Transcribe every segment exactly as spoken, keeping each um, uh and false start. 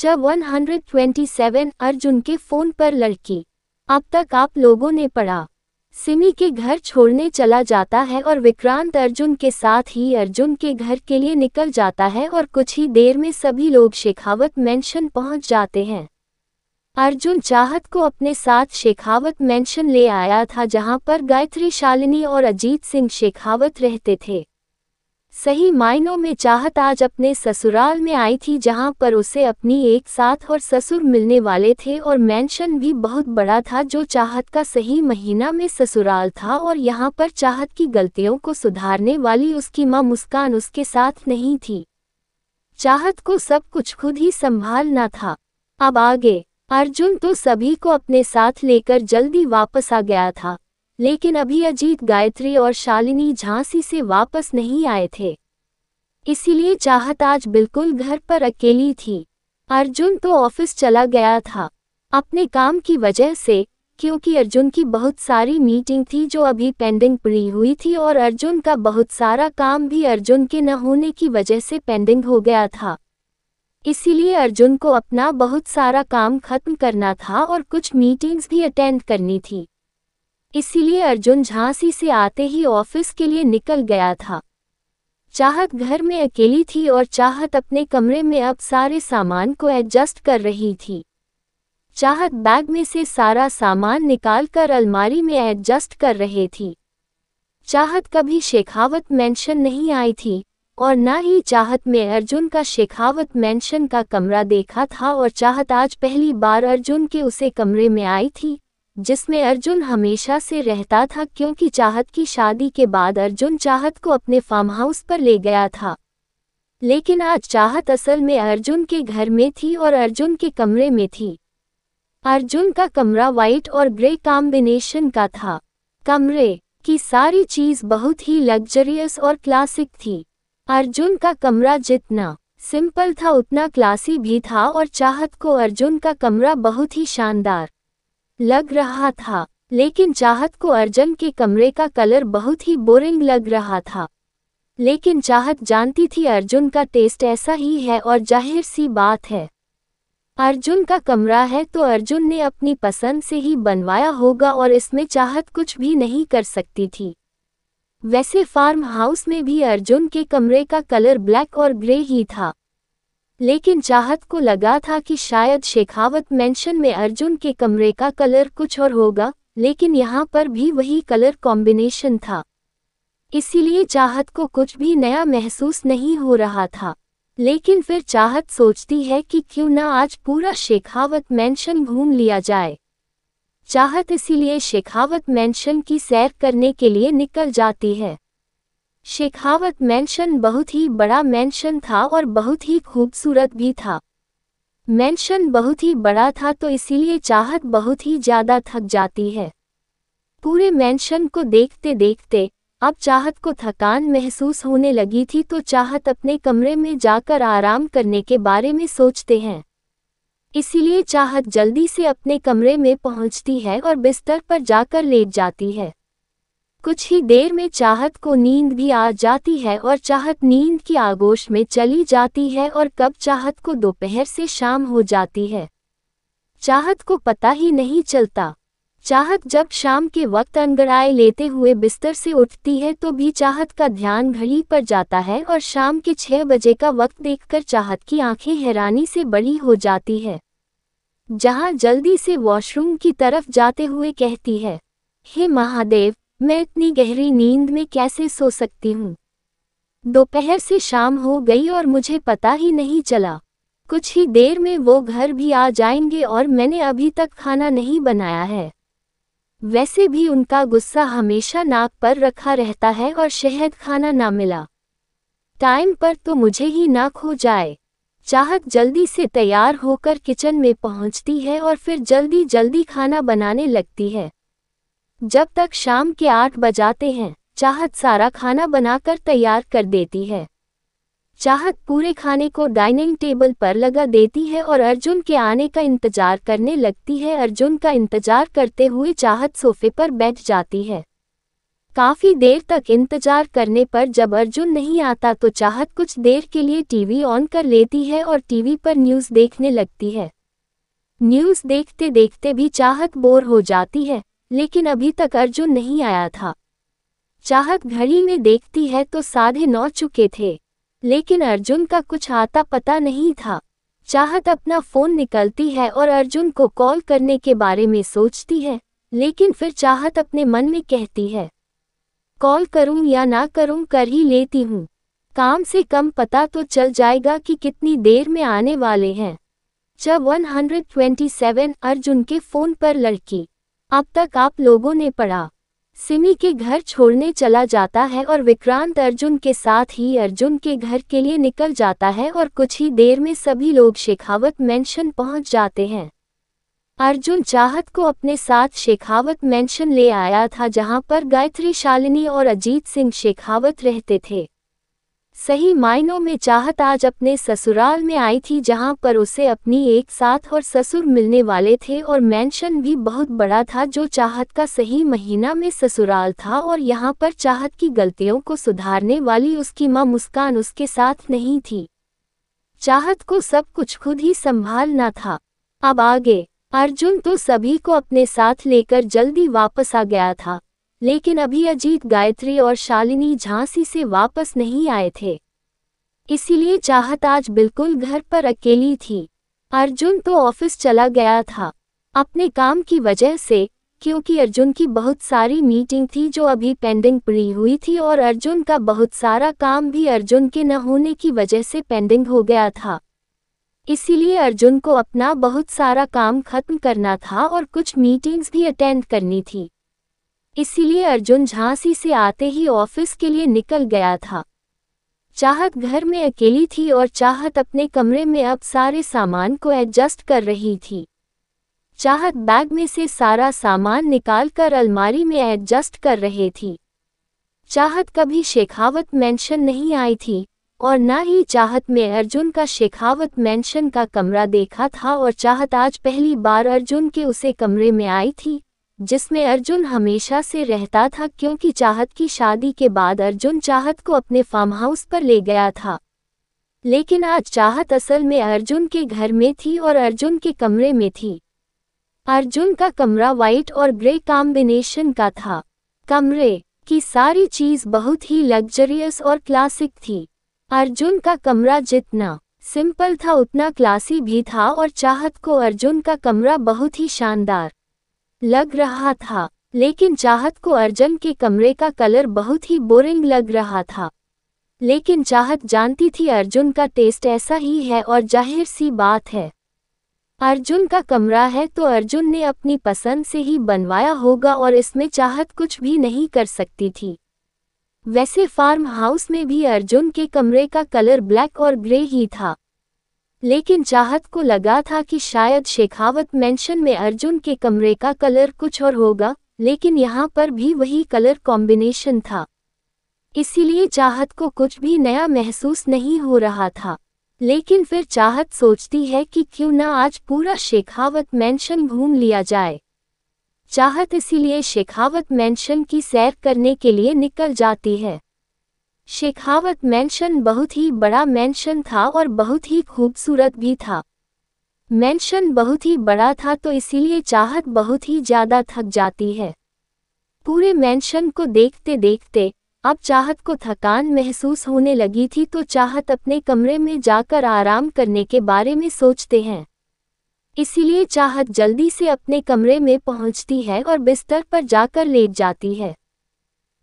Chapter एक सौ सत्ताईस अर्जुन के फोन पर लड़की। अब तक आप लोगों ने पढ़ा, सिमी के घर छोड़ने चला जाता है और विक्रांत अर्जुन के साथ ही अर्जुन के घर के लिए निकल जाता है और कुछ ही देर में सभी लोग शेखावत मेंशन पहुंच जाते हैं। अर्जुन चाहत को अपने साथ शेखावत मेंशन ले आया था, जहां पर गायत्री, शालिनी और अजीत सिंह शेखावत रहते थे। सही मायनों में चाहत आज अपने ससुराल में आई थी, जहां पर उसे अपनी एक साथ और ससुर मिलने वाले थे और मेंशन भी बहुत बड़ा था, जो चाहत का सही महीना में ससुराल था। और यहां पर चाहत की गलतियों को सुधारने वाली उसकी मां मुस्कान उसके साथ नहीं थी। चाहत को सब कुछ खुद ही संभालना था। अब आगे अर्जुन तो सभी को अपने साथ लेकर जल्दी वापस आ गया था, लेकिन अभी अजीत, गायत्री और शालिनी झांसी से वापस नहीं आए थे, इसीलिए चाहत आज बिल्कुल घर पर अकेली थी। अर्जुन तो ऑफिस चला गया था अपने काम की वजह से, क्योंकि अर्जुन की बहुत सारी मीटिंग थी जो अभी पेंडिंग पड़ी हुई थी और अर्जुन का बहुत सारा काम भी अर्जुन के न होने की वजह से पेंडिंग हो गया था। इसीलिए अर्जुन को अपना बहुत सारा काम खत्म करना था और कुछ मीटिंग्स भी अटेंड करनी थी, इसीलिए अर्जुन झांसी से आते ही ऑफिस के लिए निकल गया था। चाहत घर में अकेली थी और चाहत अपने कमरे में अब सारे सामान को एडजस्ट कर रही थी। चाहत बैग में से सारा सामान निकालकर अलमारी में एडजस्ट कर रही थी। चाहत कभी शेखावत मेंशन नहीं आई थी और ना ही चाहत में अर्जुन का शेखावत मेंशन का कमरा देखा था, और चाहत आज पहली बार अर्जुन के उसे कमरे में आई थी जिसमें अर्जुन हमेशा से रहता था, क्योंकि चाहत की शादी के बाद अर्जुन चाहत को अपने फार्म हाउस पर ले गया था। लेकिन आज चाहत असल में अर्जुन के घर में थी और अर्जुन के कमरे में थी। अर्जुन का कमरा वाइट और ग्रे कॉम्बिनेशन का था। कमरे की सारी चीज़ बहुत ही लग्जरियस और क्लासिक थी। अर्जुन का कमरा जितना सिंपल था उतना क्लासी भी था और चाहत को अर्जुन का कमरा बहुत ही शानदार लग रहा था, लेकिन चाहत को अर्जुन के कमरे का कलर बहुत ही बोरिंग लग रहा था। लेकिन चाहत जानती थी अर्जुन का टेस्ट ऐसा ही है और जाहिर सी बात है अर्जुन का कमरा है तो अर्जुन ने अपनी पसंद से ही बनवाया होगा और इसमें चाहत कुछ भी नहीं कर सकती थी। वैसे फार्म हाउस में भी अर्जुन के कमरे का कलर ब्लैक और ग्रे ही था, लेकिन चाहत को लगा था कि शायद शेखावत मेंशन में अर्जुन के कमरे का कलर कुछ और होगा, लेकिन यहाँ पर भी वही कलर कॉम्बिनेशन था, इसीलिए चाहत को कुछ भी नया महसूस नहीं हो रहा था। लेकिन फिर चाहत सोचती है कि क्यों ना आज पूरा शेखावत मेंशन घूम लिया जाए। चाहत इसीलिए शेखावत मेंशन की सैर करने के लिए निकल जाती है। शेखावत मेंशन बहुत ही बड़ा मेंशन था और बहुत ही खूबसूरत भी था। मेंशन बहुत ही बड़ा था तो इसीलिए चाहत बहुत ही ज़्यादा थक जाती है। पूरे मेंशन को देखते देखते अब चाहत को थकान महसूस होने लगी थी, तो चाहत अपने कमरे में जाकर आराम करने के बारे में सोचते हैं, इसीलिए चाहत जल्दी से अपने कमरे में पहुंचती है और बिस्तर पर जाकर लेट जाती है। कुछ ही देर में चाहत को नींद भी आ जाती है और चाहत नींद की आगोश में चली जाती है और कब चाहत को दोपहर से शाम हो जाती है चाहत को पता ही नहीं चलता। चाहत जब शाम के वक्त अंगड़ाई लेते हुए बिस्तर से उठती है तो भी चाहत का ध्यान घड़ी पर जाता है और शाम के छह बजे का वक्त देखकर चाहत की आंखें हैरानी से बड़ी हो जाती है, जहां जल्दी से वॉशरूम की तरफ जाते हुए कहती है, हे महादेव, मैं इतनी गहरी नींद में कैसे सो सकती हूँ। दोपहर से शाम हो गई और मुझे पता ही नहीं चला। कुछ ही देर में वो घर भी आ जाएंगे और मैंने अभी तक खाना नहीं बनाया है। वैसे भी उनका गुस्सा हमेशा नाक पर रखा रहता है और शायद खाना ना मिला टाइम पर तो मुझे ही नाक हो जाए। चाहत जल्दी से तैयार होकर किचन में पहुँचती है और फिर जल्दी जल्दी खाना बनाने लगती है। जब तक शाम के आठ बजाते हैं चाहत सारा खाना बनाकर तैयार कर देती है। चाहत पूरे खाने को डाइनिंग टेबल पर लगा देती है और अर्जुन के आने का इंतजार करने लगती है। अर्जुन का इंतजार करते हुए चाहत सोफे पर बैठ जाती है। काफ़ी देर तक इंतजार करने पर जब अर्जुन नहीं आता तो चाहत कुछ देर के लिए टीवी ऑन कर लेती है और टीवी पर न्यूज़ देखने लगती है। न्यूज़ देखते देखते भी चाहत बोर हो जाती है, लेकिन अभी तक अर्जुन नहीं आया था। चाहत घड़ी में देखती है तो साढ़े नौ चुके थे, लेकिन अर्जुन का कुछ आता पता नहीं था। चाहत अपना फ़ोन निकालती है और अर्जुन को कॉल करने के बारे में सोचती है, लेकिन फिर चाहत अपने मन में कहती है, कॉल करूं या ना करूं कर ही लेती हूं, काम से कम पता तो चल जाएगा कि कितनी देर में आने वाले हैं। जब एक सौ सत्ताईस अर्जुन के फ़ोन पर लड़की, अब तक आप लोगों ने पढ़ा, सिमी के घर छोड़ने चला जाता है और विक्रांत अर्जुन के साथ ही अर्जुन के घर के लिए निकल जाता है और कुछ ही देर में सभी लोग शेखावत मेंशन पहुंच जाते हैं। अर्जुन चाहत को अपने साथ शेखावत मेंशन ले आया था, जहां पर गायत्री, शालिनी और अजीत सिंह शेखावत रहते थे। सही मायनों में चाहत आज अपने ससुराल में आई थी, जहां पर उसे अपनी एक साथ और ससुर मिलने वाले थे और मेंशन भी बहुत बड़ा था, जो चाहत का सही महीना में ससुराल था। और यहां पर चाहत की गलतियों को सुधारने वाली उसकी मां मुस्कान उसके साथ नहीं थी। चाहत को सब कुछ खुद ही संभालना था। अब आगे अर्जुन तो सभी को अपने साथ लेकर जल्दी वापस आ गया था, लेकिन अभी अजीत, गायत्री और शालिनी झांसी से वापस नहीं आए थे, इसीलिए चाहत आज बिल्कुल घर पर अकेली थी। अर्जुन तो ऑफिस चला गया था अपने काम की वजह से, क्योंकि अर्जुन की बहुत सारी मीटिंग थी जो अभी पेंडिंग पड़ी हुई थी और अर्जुन का बहुत सारा काम भी अर्जुन के न होने की वजह से पेंडिंग हो गया था। इसीलिए अर्जुन को अपना बहुत सारा काम खत्म करना था और कुछ मीटिंग्स भी अटेंड करनी थी, इसीलिए अर्जुन झांसी से आते ही ऑफिस के लिए निकल गया था। चाहत घर में अकेली थी और चाहत अपने कमरे में अब सारे सामान को एडजस्ट कर रही थी। चाहत बैग में से सारा सामान निकालकर अलमारी में एडजस्ट कर रही थी। चाहत कभी शेखावत मेंशन नहीं आई थी और ना ही चाहत में अर्जुन का शेखावत मेंशन का कमरा देखा था, और चाहत आज पहली बार अर्जुन के उसे कमरे में आई थी जिसमें अर्जुन हमेशा से रहता था, क्योंकि चाहत की शादी के बाद अर्जुन चाहत को अपने फार्म हाउस पर ले गया था। लेकिन आज चाहत असल में अर्जुन के घर में थी और अर्जुन के कमरे में थी। अर्जुन का कमरा वाइट और ग्रे कॉम्बिनेशन का था। कमरे की सारी चीज़ बहुत ही लग्जरियस और क्लासिक थी। अर्जुन का कमरा जितना सिंपल था उतना क्लासी भी था और चाहत को अर्जुन का कमरा बहुत ही शानदार लग रहा था, लेकिन चाहत को अर्जुन के कमरे का कलर बहुत ही बोरिंग लग रहा था। लेकिन चाहत जानती थी अर्जुन का टेस्ट ऐसा ही है और जाहिर सी बात है अर्जुन का कमरा है तो अर्जुन ने अपनी पसंद से ही बनवाया होगा और इसमें चाहत कुछ भी नहीं कर सकती थी। वैसे फार्म हाउस में भी अर्जुन के कमरे का कलर ब्लैक और ग्रे ही था, लेकिन चाहत को लगा था कि शायद शेखावत मेंशन में अर्जुन के कमरे का कलर कुछ और होगा, लेकिन यहाँ पर भी वही कलर कॉम्बिनेशन था, इसीलिए चाहत को कुछ भी नया महसूस नहीं हो रहा था। लेकिन फिर चाहत सोचती है कि क्यों ना आज पूरा शेखावत मेंशन घूम लिया जाए। चाहत इसीलिए शेखावत मेंशन की सैर करने के लिए निकल जाती है। शेखावत मेंशन बहुत ही बड़ा मेंशन था और बहुत ही खूबसूरत भी था। मेंशन बहुत ही बड़ा था तो इसीलिए चाहत बहुत ही ज़्यादा थक जाती है। पूरे मेंशन को देखते देखते अब चाहत को थकान महसूस होने लगी थी, तो चाहत अपने कमरे में जाकर आराम करने के बारे में सोचते हैं, इसीलिए चाहत जल्दी से अपने कमरे में पहुंचती है और बिस्तर पर जाकर लेट जाती है।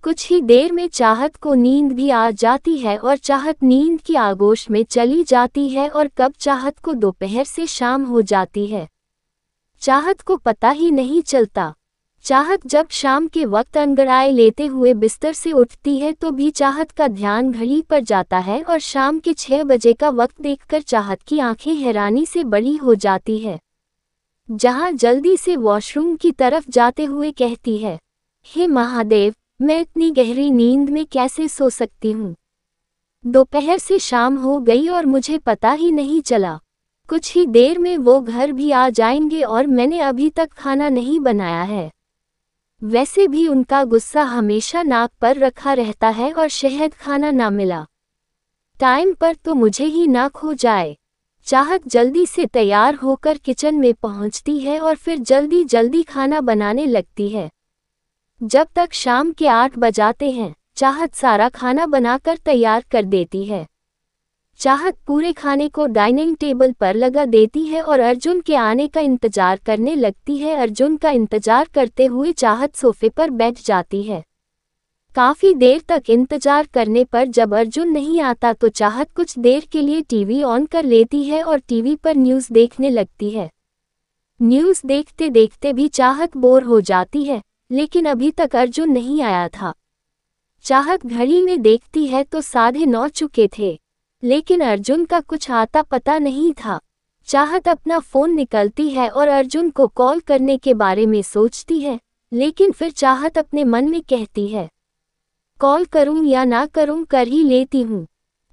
कुछ ही देर में चाहत को नींद भी आ जाती है और चाहत नींद की आगोश में चली जाती है और कब चाहत को दोपहर से शाम हो जाती है चाहत को पता ही नहीं चलता। चाहत जब शाम के वक्त अंगड़ाई लेते हुए बिस्तर से उठती है तो भी चाहत का ध्यान घड़ी पर जाता है और शाम के छह बजे का वक्त देखकर चाहत की आंखें हैरानी से बड़ी हो जाती है, जहाँ जल्दी से वॉशरूम की तरफ जाते हुए कहती है, हे महादेव, मैं इतनी गहरी नींद में कैसे सो सकती हूँ। दोपहर से शाम हो गई और मुझे पता ही नहीं चला। कुछ ही देर में वो घर भी आ जाएंगे और मैंने अभी तक खाना नहीं बनाया है। वैसे भी उनका गुस्सा हमेशा नाक पर रखा रहता है और शहद खाना ना मिला टाइम पर तो मुझे ही ना खो जाए। चाहत जल्दी से तैयार होकर किचन में पहुंचती है और फिर जल्दी जल्दी खाना बनाने लगती है। जब तक शाम के आठ बजाते हैं चाहत सारा खाना बनाकर तैयार कर देती है। चाहत पूरे खाने को डाइनिंग टेबल पर लगा देती है और अर्जुन के आने का इंतजार करने लगती है। अर्जुन का इंतजार करते हुए चाहत सोफे पर बैठ जाती है। काफ़ी देर तक इंतजार करने पर जब अर्जुन नहीं आता तो चाहत कुछ देर के लिए टीवी ऑन कर लेती है और टीवी पर न्यूज़ देखने लगती है। न्यूज़ देखते देखते भी चाहत बोर हो जाती है, लेकिन अभी तक अर्जुन नहीं आया था। चाहत घड़ी में देखती है तो साढ़े नौ चुके थे, लेकिन अर्जुन का कुछ आता पता नहीं था। चाहत अपना फ़ोन निकालती है और अर्जुन को कॉल करने के बारे में सोचती है, लेकिन फिर चाहत अपने मन में कहती है कॉल करूं या ना करूं कर ही लेती हूं,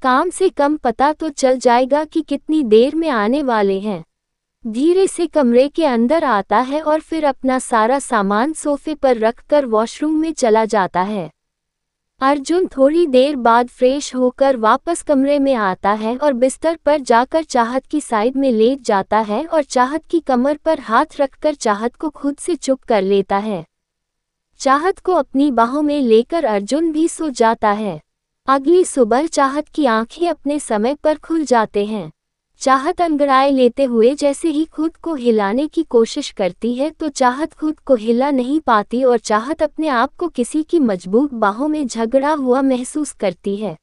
काम से कम पता तो चल जाएगा कि कितनी देर में आने वाले हैं। धीरे से कमरे के अंदर आता है और फिर अपना सारा सामान सोफे पर रखकर वॉशरूम में चला जाता है। अर्जुन थोड़ी देर बाद फ्रेश होकर वापस कमरे में आता है और बिस्तर पर जाकर चाहत की साइड में लेट जाता है और चाहत की कमर पर हाथ रखकर चाहत को खुद से चुप कर लेता है। चाहत को अपनी बाहों में लेकर अर्जुन भी सो जाता है। अगली सुबह चाहत की आंखें अपने समय पर खुल जाते हैं। चाहत अंगड़ाए लेते हुए जैसे ही खुद को हिलाने की कोशिश करती है तो चाहत खुद को हिला नहीं पाती और चाहत अपने आप को किसी की मजबूत बाहों में झगड़ा हुआ महसूस करती है।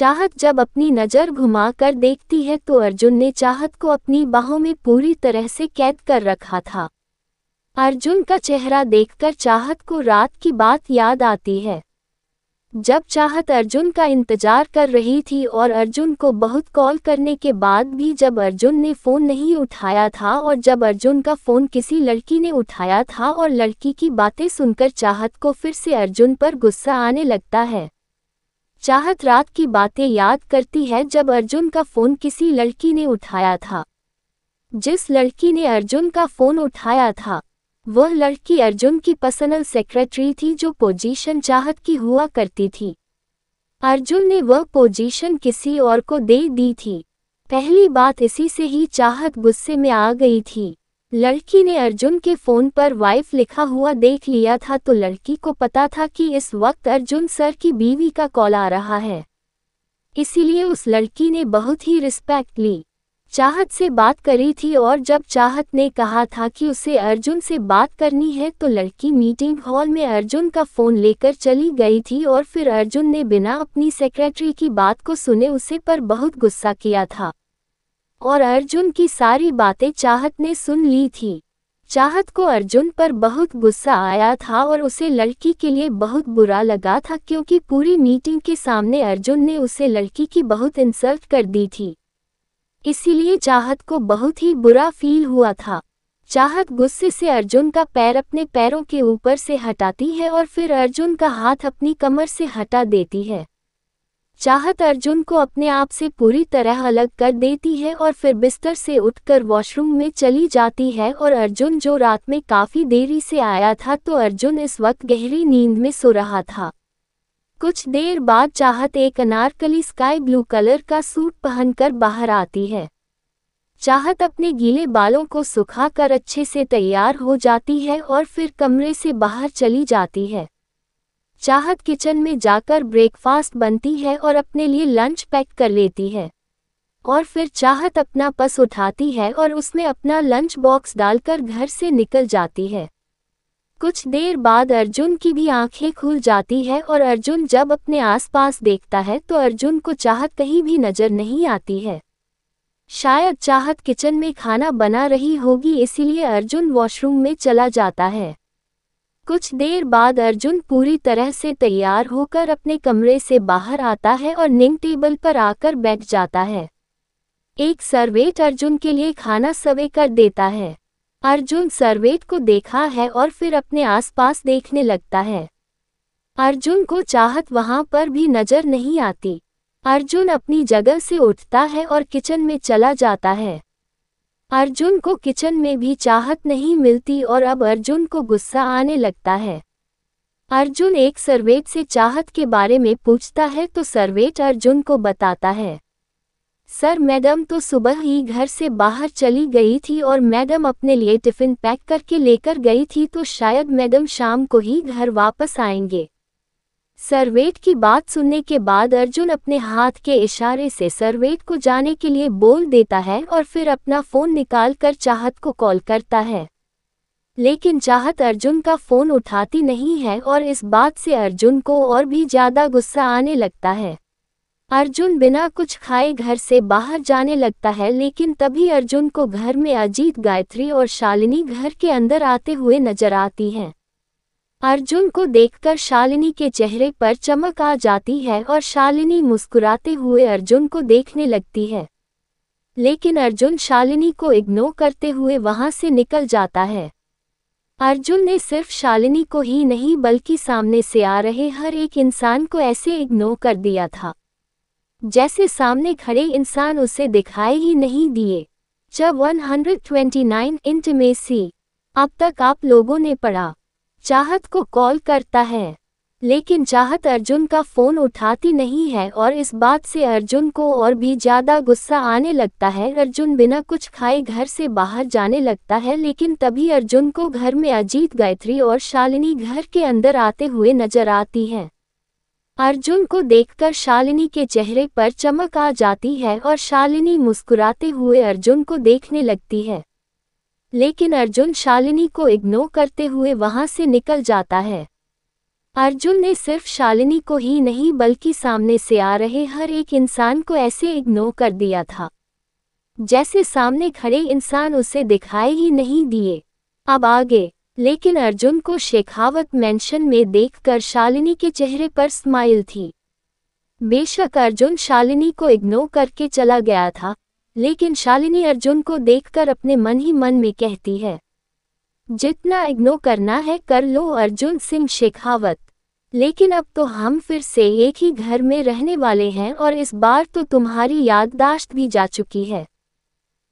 चाहत जब अपनी नज़र घुमाकर देखती है तो अर्जुन ने चाहत को अपनी बाहों में पूरी तरह से कैद कर रखा था। अर्जुन का चेहरा देखकर चाहत को रात की बात याद आती है जब चाहत अर्जुन का इंतजार कर रही थी और अर्जुन को बहुत कॉल करने के बाद भी जब अर्जुन ने फ़ोन नहीं उठाया था और जब अर्जुन का फ़ोन किसी लड़की ने उठाया था और लड़की की बातें सुनकर चाहत को फिर से अर्जुन पर गुस्सा आने लगता है। चाहत रात की बातें याद करती है जब अर्जुन का फ़ोन किसी लड़की ने उठाया था। जिस लड़की ने अर्जुन का फ़ोन उठाया था वह लड़की अर्जुन की पर्सनल सेक्रेटरी थी, जो पोजीशन चाहत की हुआ करती थी। अर्जुन ने वह पोजीशन किसी और को दे दी थी। पहली बात इसी से ही चाहत गुस्से में आ गई थी। लड़की ने अर्जुन के फ़ोन पर वाइफ लिखा हुआ देख लिया था तो लड़की को पता था कि इस वक्त अर्जुन सर की बीवी का कॉल आ रहा है, इसीलिए उस लड़की ने बहुत ही रिस्पेक्ट ली चाहत से बात करी थी। और जब चाहत ने कहा था कि उसे अर्जुन से बात करनी है तो लड़की मीटिंग हॉल में अर्जुन का फ़ोन लेकर चली गई थी और फिर अर्जुन ने बिना अपनी सेक्रेटरी की बात को सुने उसे पर बहुत गुस्सा किया था और अर्जुन की सारी बातें चाहत ने सुन ली थी। चाहत को अर्जुन पर बहुत गुस्सा आया था और उसे लड़की के लिए बहुत बुरा लगा था, क्योंकि पूरी मीटिंग के सामने अर्जुन ने उसे लड़की की बहुत इंसल्ट कर दी थी, इसीलिए चाहत को बहुत ही बुरा फील हुआ था। चाहत गुस्से से अर्जुन का पैर अपने पैरों के ऊपर से हटाती है और फिर अर्जुन का हाथ अपनी कमर से हटा देती है। चाहत अर्जुन को अपने आप से पूरी तरह अलग कर देती है और फिर बिस्तर से उठकर वॉशरूम में चली जाती है। और अर्जुन जो रात में काफ़ी देरी से आया था तो अर्जुन इस वक्त गहरी नींद में सो रहा था। कुछ देर बाद चाहत एक अनारकली स्काई ब्लू कलर का सूट पहनकर बाहर आती है। चाहत अपने गीले बालों को सुखा कर अच्छे से तैयार हो जाती है और फिर कमरे से बाहर चली जाती है। चाहत किचन में जाकर ब्रेकफास्ट बनती है और अपने लिए लंच पैक कर लेती है और फिर चाहत अपना पर्स उठाती है और उसमें अपना लंच बॉक्स डालकर घर से निकल जाती है। कुछ देर बाद अर्जुन की भी आंखें खुल जाती है और अर्जुन जब अपने आसपास देखता है तो अर्जुन को चाहत कहीं भी नज़र नहीं आती है। शायद चाहत किचन में खाना बना रही होगी, इसीलिए अर्जुन वॉशरूम में चला जाता है। कुछ देर बाद अर्जुन पूरी तरह से तैयार होकर अपने कमरे से बाहर आता है और डाइनिंग टेबल पर आकर बैठ जाता है। एक सर्वेट अर्जुन के लिए खाना सर्व कर देता है। अर्जुन सर्वेट को देखा है और फिर अपने आसपास देखने लगता है। अर्जुन को चाहत वहां पर भी नज़र नहीं आती। अर्जुन अपनी जगह से उठता है और किचन में चला जाता है। अर्जुन को किचन में भी चाहत नहीं मिलती और अब अर्जुन को गुस्सा आने लगता है। अर्जुन एक सर्वेट से चाहत के बारे में पूछता है तो सर्वेट अर्जुन को बताता है, सर मैडम तो सुबह ही घर से बाहर चली गई थी और मैडम अपने लिए टिफ़िन पैक करके लेकर गई थी तो शायद मैडम शाम को ही घर वापस आएंगे। सर्वेट की बात सुनने के बाद अर्जुन अपने हाथ के इशारे से सर्वेट को जाने के लिए बोल देता है और फिर अपना फ़ोन निकालकर चाहत को कॉल करता है, लेकिन चाहत अर्जुन का फ़ोन उठाती नहीं है और इस बात से अर्जुन को और भी ज़्यादा गुस्सा आने लगता है। अर्जुन बिना कुछ खाए घर से बाहर जाने लगता है, लेकिन तभी अर्जुन को घर में अजीत, गायत्री और शालिनी घर के अंदर आते हुए नजर आती हैं। अर्जुन को देखकर शालिनी के चेहरे पर चमक आ जाती है और शालिनी मुस्कुराते हुए अर्जुन को देखने लगती है, लेकिन अर्जुन शालिनी को इग्नोर करते हुए वहां से निकल जाता है। अर्जुन ने सिर्फ शालिनी को ही नहीं बल्कि सामने से आ रहे हर एक इंसान को ऐसे इग्नोर कर दिया था जैसे सामने खड़े इंसान उसे दिखाए ही नहीं दिए। जब एक सौ उनतीस इंटीमेसी अब तक आप लोगों ने पढ़ा। चाहत को कॉल करता है, लेकिन चाहत अर्जुन का फ़ोन उठाती नहीं है और इस बात से अर्जुन को और भी ज़्यादा गुस्सा आने लगता है। अर्जुन बिना कुछ खाए घर से बाहर जाने लगता है, लेकिन तभी अर्जुन को घर में अजीत, गायत्री और शालिनी घर के अंदर आते हुए नजर आती हैं। अर्जुन को देखकर शालिनी के चेहरे पर चमक आ जाती है और शालिनी मुस्कुराते हुए अर्जुन को देखने लगती है, लेकिन अर्जुन शालिनी को इग्नोर करते हुए वहां से निकल जाता है। अर्जुन ने सिर्फ शालिनी को ही नहीं बल्कि सामने से आ रहे हर एक इंसान को ऐसे इग्नोर कर दिया था जैसे सामने खड़े इंसान उसे दिखाए ही नहीं दिए। अब आगे, लेकिन अर्जुन को शेखावत मेंशन में देखकर शालिनी के चेहरे पर स्माइल थी। बेशक अर्जुन शालिनी को इग्नोर करके चला गया था, लेकिन शालिनी अर्जुन को देखकर अपने मन ही मन में कहती है, जितना इग्नोर करना है कर लो अर्जुन सिंह शेखावत, लेकिन अब तो हम फिर से एक ही घर में रहने वाले हैं और इस बार तो तुम्हारी याददाश्त भी जा चुकी है।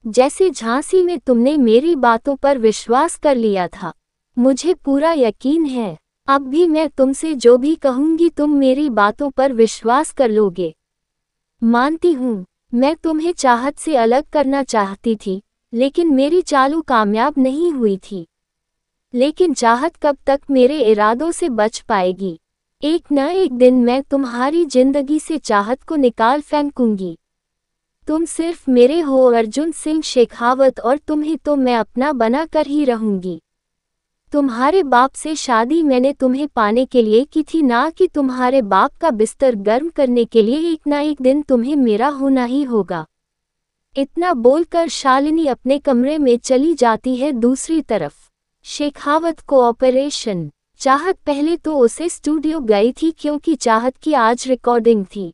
जैसे झांसी में तुमने मेरी बातों पर विश्वास कर लिया था, मुझे पूरा यकीन है अब भी मैं तुमसे जो भी कहूँगी तुम मेरी बातों पर विश्वास कर लोगे। मानती हूँ मैं तुम्हें चाहत से अलग करना चाहती थी, लेकिन मेरी चालू कामयाब नहीं हुई थी, लेकिन चाहत कब तक मेरे इरादों से बच पाएगी। एक न एक दिन मैं तुम्हारी जिंदगी से चाहत को निकाल फेंकूंगी। तुम सिर्फ मेरे हो अर्जुन सिंह शेखावत, और तुम्हें तो मैं अपना बना कर ही रहूँगी। तुम्हारे बाप से शादी मैंने तुम्हें पाने के लिए की थी, ना कि तुम्हारे बाप का बिस्तर गर्म करने के लिए। एक ना एक दिन तुम्हें मेरा होना ही होगा। इतना बोलकर शालिनी अपने कमरे में चली जाती है। दूसरी तरफ शेखावत को ऑपरेशन। चाहत पहले तो उसे स्टूडियो गई थी क्योंकि चाहत की आज रिकॉर्डिंग थी,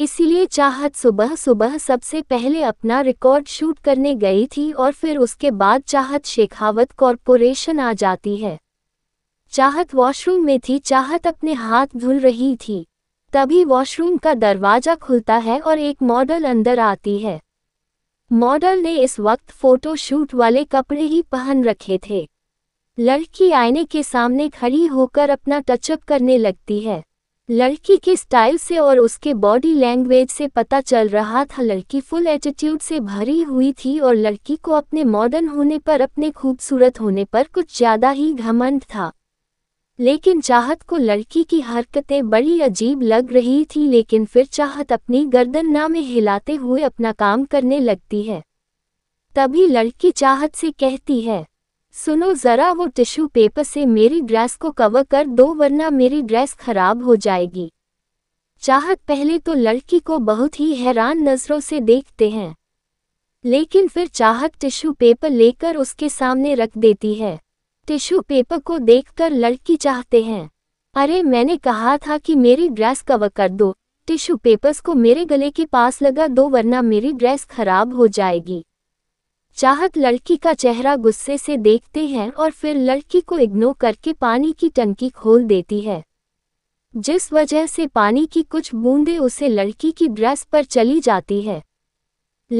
इसलिए चाहत सुबह सुबह सबसे पहले अपना रिकॉर्ड शूट करने गई थी और फिर उसके बाद चाहत शेखावत कॉरपोरेशन आ जाती है। चाहत वॉशरूम में थी। चाहत अपने हाथ धुल रही थी, तभी वॉशरूम का दरवाज़ा खुलता है और एक मॉडल अंदर आती है। मॉडल ने इस वक्त फ़ोटो शूट वाले कपड़े ही पहन रखे थे। लड़की आईने के सामने खड़ी होकर अपना टचअप करने लगती है। लड़की के स्टाइल से और उसके बॉडी लैंग्वेज से पता चल रहा था लड़की फुल एटीट्यूड से भरी हुई थी और लड़की को अपने मॉडर्न होने पर, अपने खूबसूरत होने पर कुछ ज़्यादा ही घमंड था। लेकिन चाहत को लड़की की हरकतें बड़ी अजीब लग रही थी, लेकिन फिर चाहत अपनी गर्दन ना में हिलाते हुए अपना काम करने लगती है। तभी लड़की चाहत से कहती है, सुनो ज़रा वो टिश्यू पेपर से मेरी ड्रेस को कवर कर दो वरना मेरी ड्रेस खराब हो जाएगी। चाहत पहले तो लड़की को बहुत ही हैरान नज़रों से देखते हैं, लेकिन फिर चाहत टिश्यू पेपर लेकर उसके सामने रख देती है। टिश्यू पेपर को देखकर लड़की चाहते हैं, अरे मैंने कहा था कि मेरी ड्रेस कवर कर दो, टिश्यू पेपर्स को मेरे गले के पास लगा दो वरना मेरी ड्रेस खराब हो जाएगी। चाहत लड़की का चेहरा गुस्से से देखते हैं और फिर लड़की को इग्नोर करके पानी की टंकी खोल देती है, जिस वजह से पानी की कुछ बूंदें उसे लड़की की ड्रेस पर चली जाती है।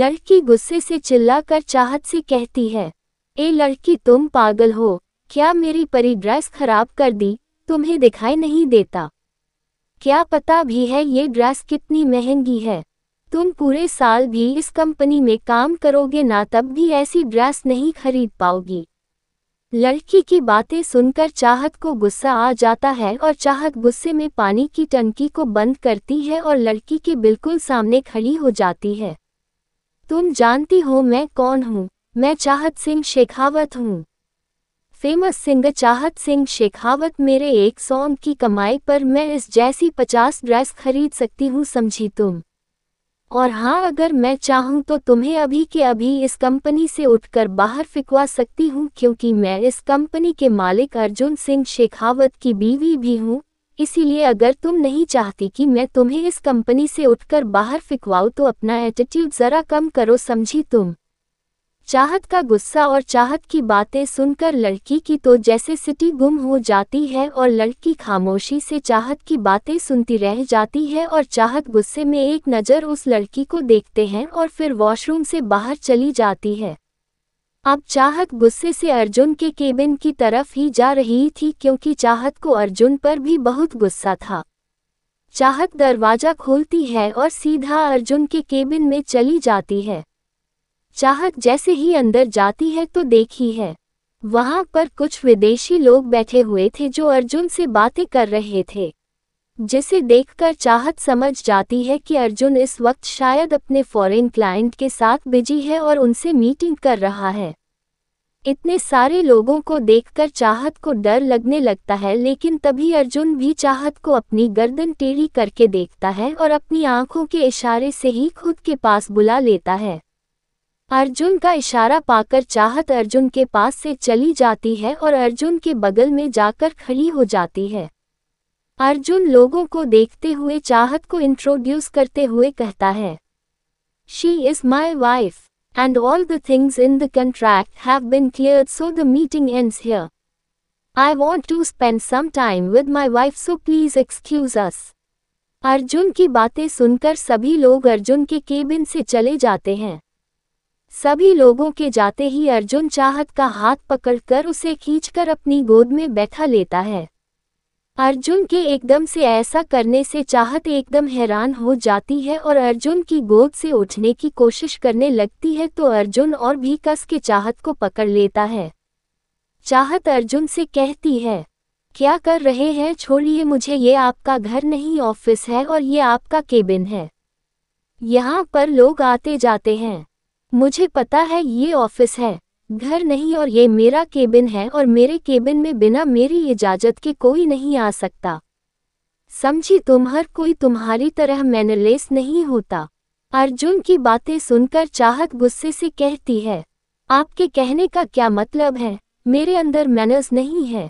लड़की गुस्से से चिल्लाकर चाहत से कहती है, ए लड़की तुम पागल हो क्या, मेरी परी ड्रेस खराब कर दी, तुम्हें दिखाई नहीं देता क्या? पता भी है ये ड्रेस कितनी महंगी है? तुम पूरे साल भी इस कंपनी में काम करोगे ना, तब भी ऐसी ड्रेस नहीं खरीद पाओगी। लड़की की बातें सुनकर चाहत को गुस्सा आ जाता है और चाहत गुस्से में पानी की टंकी को बंद करती है और लड़की के बिल्कुल सामने खड़ी हो जाती है। तुम जानती हो मैं कौन हूँ? मैं चाहत सिंह शेखावत हूँ, फेमस सिंगर चाहत सिंह शेखावत। मेरे एक सॉन्ग की कमाई पर मैं इस जैसी पचास ड्रेस खरीद सकती हूँ, समझी तुम? और हाँ, अगर मैं चाहूँ तो तुम्हें अभी के अभी इस कंपनी से उठकर बाहर फिकवा सकती हूँ, क्योंकि मैं इस कंपनी के मालिक अर्जुन सिंह शेखावत की बीवी भी हूँ। इसीलिए अगर तुम नहीं चाहती कि मैं तुम्हें इस कंपनी से उठकर बाहर फिकवाऊँ तो अपना एटीट्यूड ज़रा कम करो, समझी तुम? चाहत का गुस्सा और चाहत की बातें सुनकर लड़की की तो जैसे सिटी गुम हो जाती है और लड़की खामोशी से चाहत की बातें सुनती रह जाती है। और चाहत गुस्से में एक नज़र उस लड़की को देखते हैं और फिर वॉशरूम से बाहर चली जाती है। अब चाहत गुस्से से अर्जुन के केबिन की तरफ ही जा रही थी, क्योंकि चाहत को अर्जुन पर भी बहुत गुस्सा था। चाहत दरवाज़ा खोलती है और सीधा अर्जुन के केबिन में चली जाती है। चाहत जैसे ही अंदर जाती है तो देखी है वहाँ पर कुछ विदेशी लोग बैठे हुए थे जो अर्जुन से बातें कर रहे थे, जिसे देखकर चाहत समझ जाती है कि अर्जुन इस वक्त शायद अपने फॉरेन क्लाइंट के साथ बिजी है और उनसे मीटिंग कर रहा है। इतने सारे लोगों को देखकर चाहत को डर लगने लगता है, लेकिन तभी अर्जुन भी चाहत को अपनी गर्दन टेढ़ी करके देखता है और अपनी आँखों के इशारे से ही खुद के पास बुला लेता है। अर्जुन का इशारा पाकर चाहत अर्जुन के पास से चली जाती है और अर्जुन के बगल में जाकर खड़ी हो जाती है। अर्जुन लोगों को देखते हुए चाहत को इंट्रोड्यूस करते हुए कहता है, she is my wife and all the things in the contract have been cleared, so the meeting ends here. I want to spend some time with my wife, so please excuse us. Arjun की बातें सुनकर सभी लोग अर्जुन के cabin से चले जाते हैं। सभी लोगों के जाते ही अर्जुन चाहत का हाथ पकड़कर उसे खींचकर अपनी गोद में बैठा लेता है। अर्जुन के एकदम से ऐसा करने से चाहत एकदम हैरान हो जाती है और अर्जुन की गोद से उठने की कोशिश करने लगती है, तो अर्जुन और भी कस के चाहत को पकड़ लेता है। चाहत अर्जुन से कहती है, क्या कर रहे हैं, छोड़िए मुझे, ये आपका घर नहीं ऑफिस है और ये आपका केबिन है। यहाँ पर लोग आते जाते हैं, मुझे पता है ये ऑफिस है, घर नहीं, और ये मेरा केबिन है और मेरे केबिन में बिना मेरी इजाज़त के कोई नहीं आ सकता, समझी तुम? हर कोई तुम्हारी तरह मैनरलेस नहीं होता। अर्जुन की बातें सुनकर चाहत गुस्से से कहती है, आपके कहने का क्या मतलब है? मेरे अंदर मैनर्स नहीं है,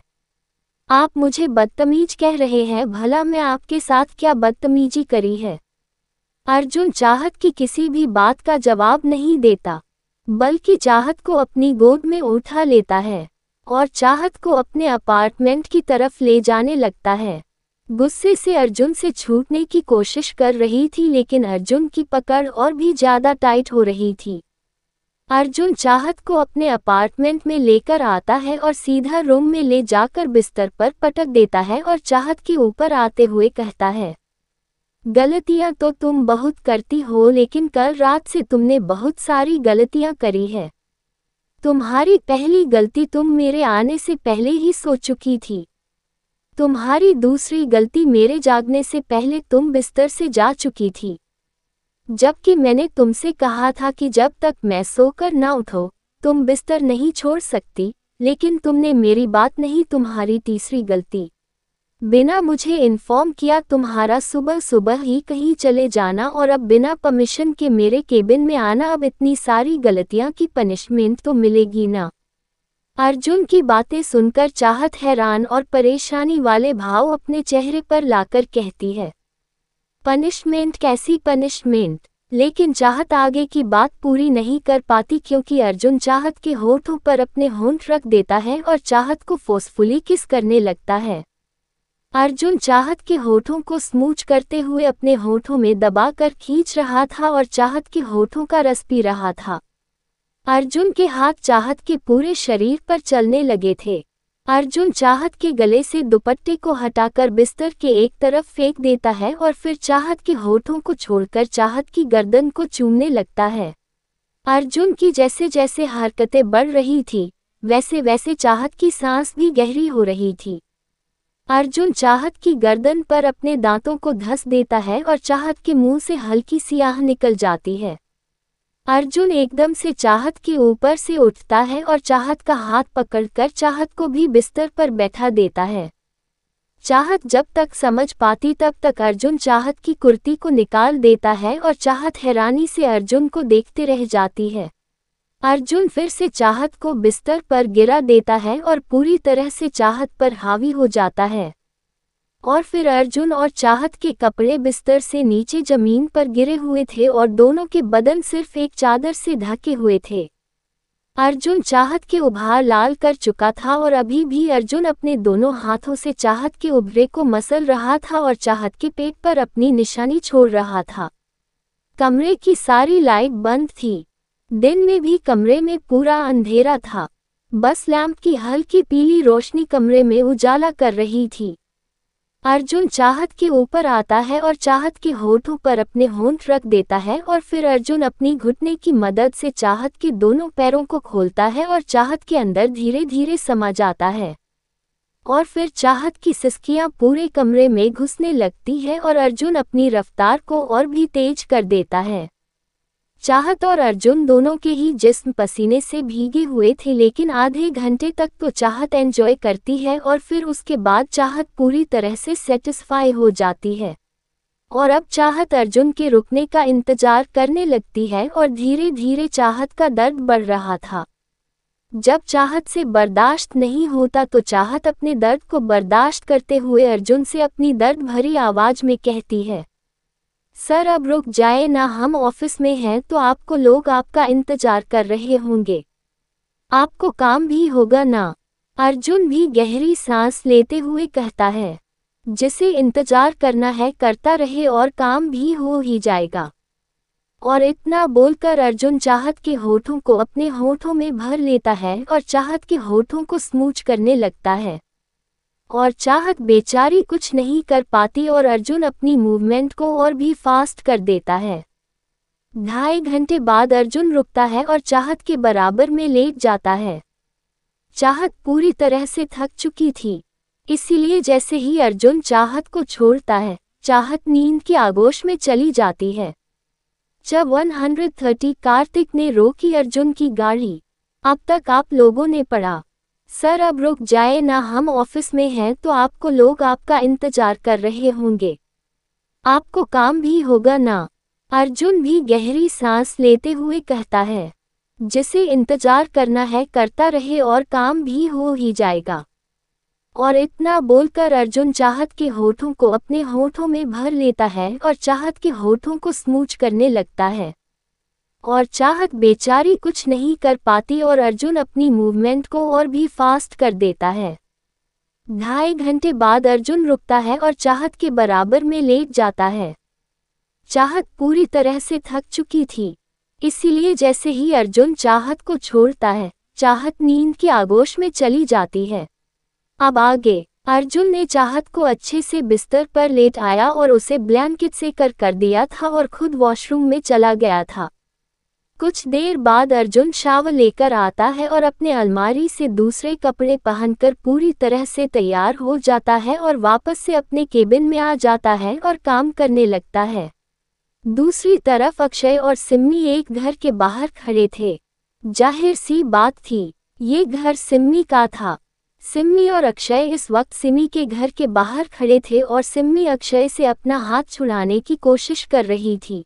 आप मुझे बदतमीज कह रहे हैं, भला मैं आपके साथ क्या बदतमीजी करी है? अर्जुन चाहत की किसी भी बात का जवाब नहीं देता, बल्कि चाहत को अपनी गोद में उठा लेता है और चाहत को अपने अपार्टमेंट की तरफ ले जाने लगता है। गुस्से से अर्जुन से छूटने की कोशिश कर रही थी, लेकिन अर्जुन की पकड़ और भी ज़्यादा टाइट हो रही थी। अर्जुन चाहत को अपने अपार्टमेंट में लेकर आता है और सीधा रूम में ले जाकर बिस्तर पर पटक देता है और चाहत के ऊपर आते हुए कहता है, गलतियां तो तुम बहुत करती हो, लेकिन कल रात से तुमने बहुत सारी गलतियां करी है। तुम्हारी पहली गलती तुम मेरे आने से पहले ही सो चुकी थी। तुम्हारी दूसरी गलती मेरे जागने से पहले तुम बिस्तर से जा चुकी थी, जबकि मैंने तुमसे कहा था कि जब तक मैं सोकर ना उठो तुम बिस्तर नहीं छोड़ सकती, लेकिन तुमने मेरी बात नहीं। तुम्हारी तीसरी गलती, बिना मुझे इन्फॉर्म किया तुम्हारा सुबह सुबह ही कहीं चले जाना और अब बिना परमिशन के मेरे केबिन में आना। अब इतनी सारी गलतियां की पनिशमेंट तो मिलेगी ना। अर्जुन की बातें सुनकर चाहत हैरान और परेशानी वाले भाव अपने चेहरे पर लाकर कहती है, पनिशमेंट? कैसी पनिशमेंट? लेकिन चाहत आगे की बात पूरी नहीं कर पाती, क्योंकि अर्जुन चाहत के होठों पर अपने होंठ रख देता है और चाहत को फोर्सफुली किस करने लगता है। अर्जुन चाहत के होठों को स्मूच करते हुए अपने होठों में दबाकर खींच रहा था और चाहत के होठों का रस पी रहा था। अर्जुन के हाथ चाहत के पूरे शरीर पर चलने लगे थे। अर्जुन चाहत के गले से दुपट्टे को हटाकर बिस्तर के एक तरफ फेंक देता है और फिर चाहत के होठों को छोड़कर चाहत की गर्दन को चूमने लगता है। अर्जुन की जैसे जैसे हरकतें बढ़ रही थी वैसे वैसे चाहत की सांस भी गहरी हो रही थी। अर्जुन चाहत की गर्दन पर अपने दांतों को धस देता है और चाहत के मुंह से हल्की सी आह निकल जाती है। अर्जुन एकदम से चाहत के ऊपर से उठता है और चाहत का हाथ पकड़कर चाहत को भी बिस्तर पर बैठा देता है। चाहत जब तक समझ पाती तब तक अर्जुन चाहत की कुर्ती को निकाल देता है और चाहत हैरानी से अर्जुन को देखते रह जाती है। अर्जुन फिर से चाहत को बिस्तर पर गिरा देता है और पूरी तरह से चाहत पर हावी हो जाता है और फिर अर्जुन और चाहत के कपड़े बिस्तर से नीचे जमीन पर गिरे हुए थे और दोनों के बदन सिर्फ एक चादर से ढके हुए थे। अर्जुन चाहत के उभार लाल कर चुका था और अभी भी अर्जुन अपने दोनों हाथों से चाहत के उभरे को मसल रहा था और चाहत के पेट पर अपनी निशानी छोड़ रहा था। कमरे की सारी लाइट बंद थी। दिन में भी कमरे में पूरा अंधेरा था। बस लैंप की हल्की पीली रोशनी कमरे में उजाला कर रही थी। अर्जुन चाहत के ऊपर आता है और चाहत के होठों पर अपने होंठ रख देता है और फिर अर्जुन अपनी घुटने की मदद से चाहत के दोनों पैरों को खोलता है और चाहत के अंदर धीरे धीरे समा जाता है और फिर चाहत की सिसकियां पूरे कमरे में घुसने लगती है और अर्जुन अपनी रफ्तार को और भी तेज कर देता है। चाहत और अर्जुन दोनों के ही जिस्म पसीने से भीगे हुए थे, लेकिन आधे घंटे तक तो चाहत एंजॉय करती है और फिर उसके बाद चाहत पूरी तरह से सेटिस्फाई हो जाती है और अब चाहत अर्जुन के रुकने का इंतजार करने लगती है और धीरे धीरे चाहत का दर्द बढ़ रहा था। जब चाहत से बर्दाश्त नहीं होता तो चाहत अपने दर्द को बर्दाश्त करते हुए अर्जुन से अपनी दर्द भरी आवाज़ में कहती है, सर अब रुक जाए ना, हम ऑफिस में हैं तो आपको लोग आपका इंतजार कर रहे होंगे, आपको काम भी होगा ना। अर्जुन भी गहरी सांस लेते हुए कहता है, जिसे इंतजार करना है करता रहे और काम भी हो ही जाएगा। और इतना बोलकर अर्जुन चाहत के होठों को अपने होठों में भर लेता है और चाहत के होठों को स्मूच करने लगता है और चाहत बेचारी कुछ नहीं कर पाती और अर्जुन अपनी मूवमेंट को और भी फास्ट कर देता है। ढाई घंटे बाद अर्जुन रुकता है और चाहत के बराबर में लेट जाता है। चाहत पूरी तरह से थक चुकी थी, इसीलिए जैसे ही अर्जुन चाहत को छोड़ता है चाहत नींद की आगोश में चली जाती है। जब एक सौ तीस कार्तिक ने रोकी अर्जुन की गाड़ी, अब तक आप लोगों ने पढ़ा, सर अब रुक जाए ना, हम ऑफिस में हैं तो आपको लोग आपका इंतजार कर रहे होंगे, आपको काम भी होगा ना। अर्जुन भी गहरी सांस लेते हुए कहता है, जिसे इंतजार करना है करता रहे और काम भी हो ही जाएगा। और इतना बोलकर अर्जुन चाहत के होठों को अपने होठों में भर लेता है और चाहत के होठों को स्मूच करने लगता है और चाहत बेचारी कुछ नहीं कर पाती और अर्जुन अपनी मूवमेंट को और भी फास्ट कर देता है। ढाई घंटे बाद अर्जुन रुकता है और चाहत के बराबर में लेट जाता है। चाहत पूरी तरह से थक चुकी थी, इसीलिए जैसे ही अर्जुन चाहत को छोड़ता है चाहत नींद की आगोश में चली जाती है। अब आगे अर्जुन ने चाहत को अच्छे से बिस्तर पर लेट आया और उसे ब्लैंकेट से कर कर दिया था और खुद वॉशरूम में चला गया था। कुछ देर बाद अर्जुन शावर लेकर आता है और अपने अलमारी से दूसरे कपड़े पहनकर पूरी तरह से तैयार हो जाता है और वापस से अपने केबिन में आ जाता है और काम करने लगता है। दूसरी तरफ अक्षय और सिमी एक घर के बाहर खड़े थे। जाहिर सी बात थी, ये घर सिमी का था। सिमी और अक्षय इस वक्त सिमी के घर के बाहर खड़े थे और सिमी अक्षय से अपना हाथ छुड़ाने की कोशिश कर रही थी,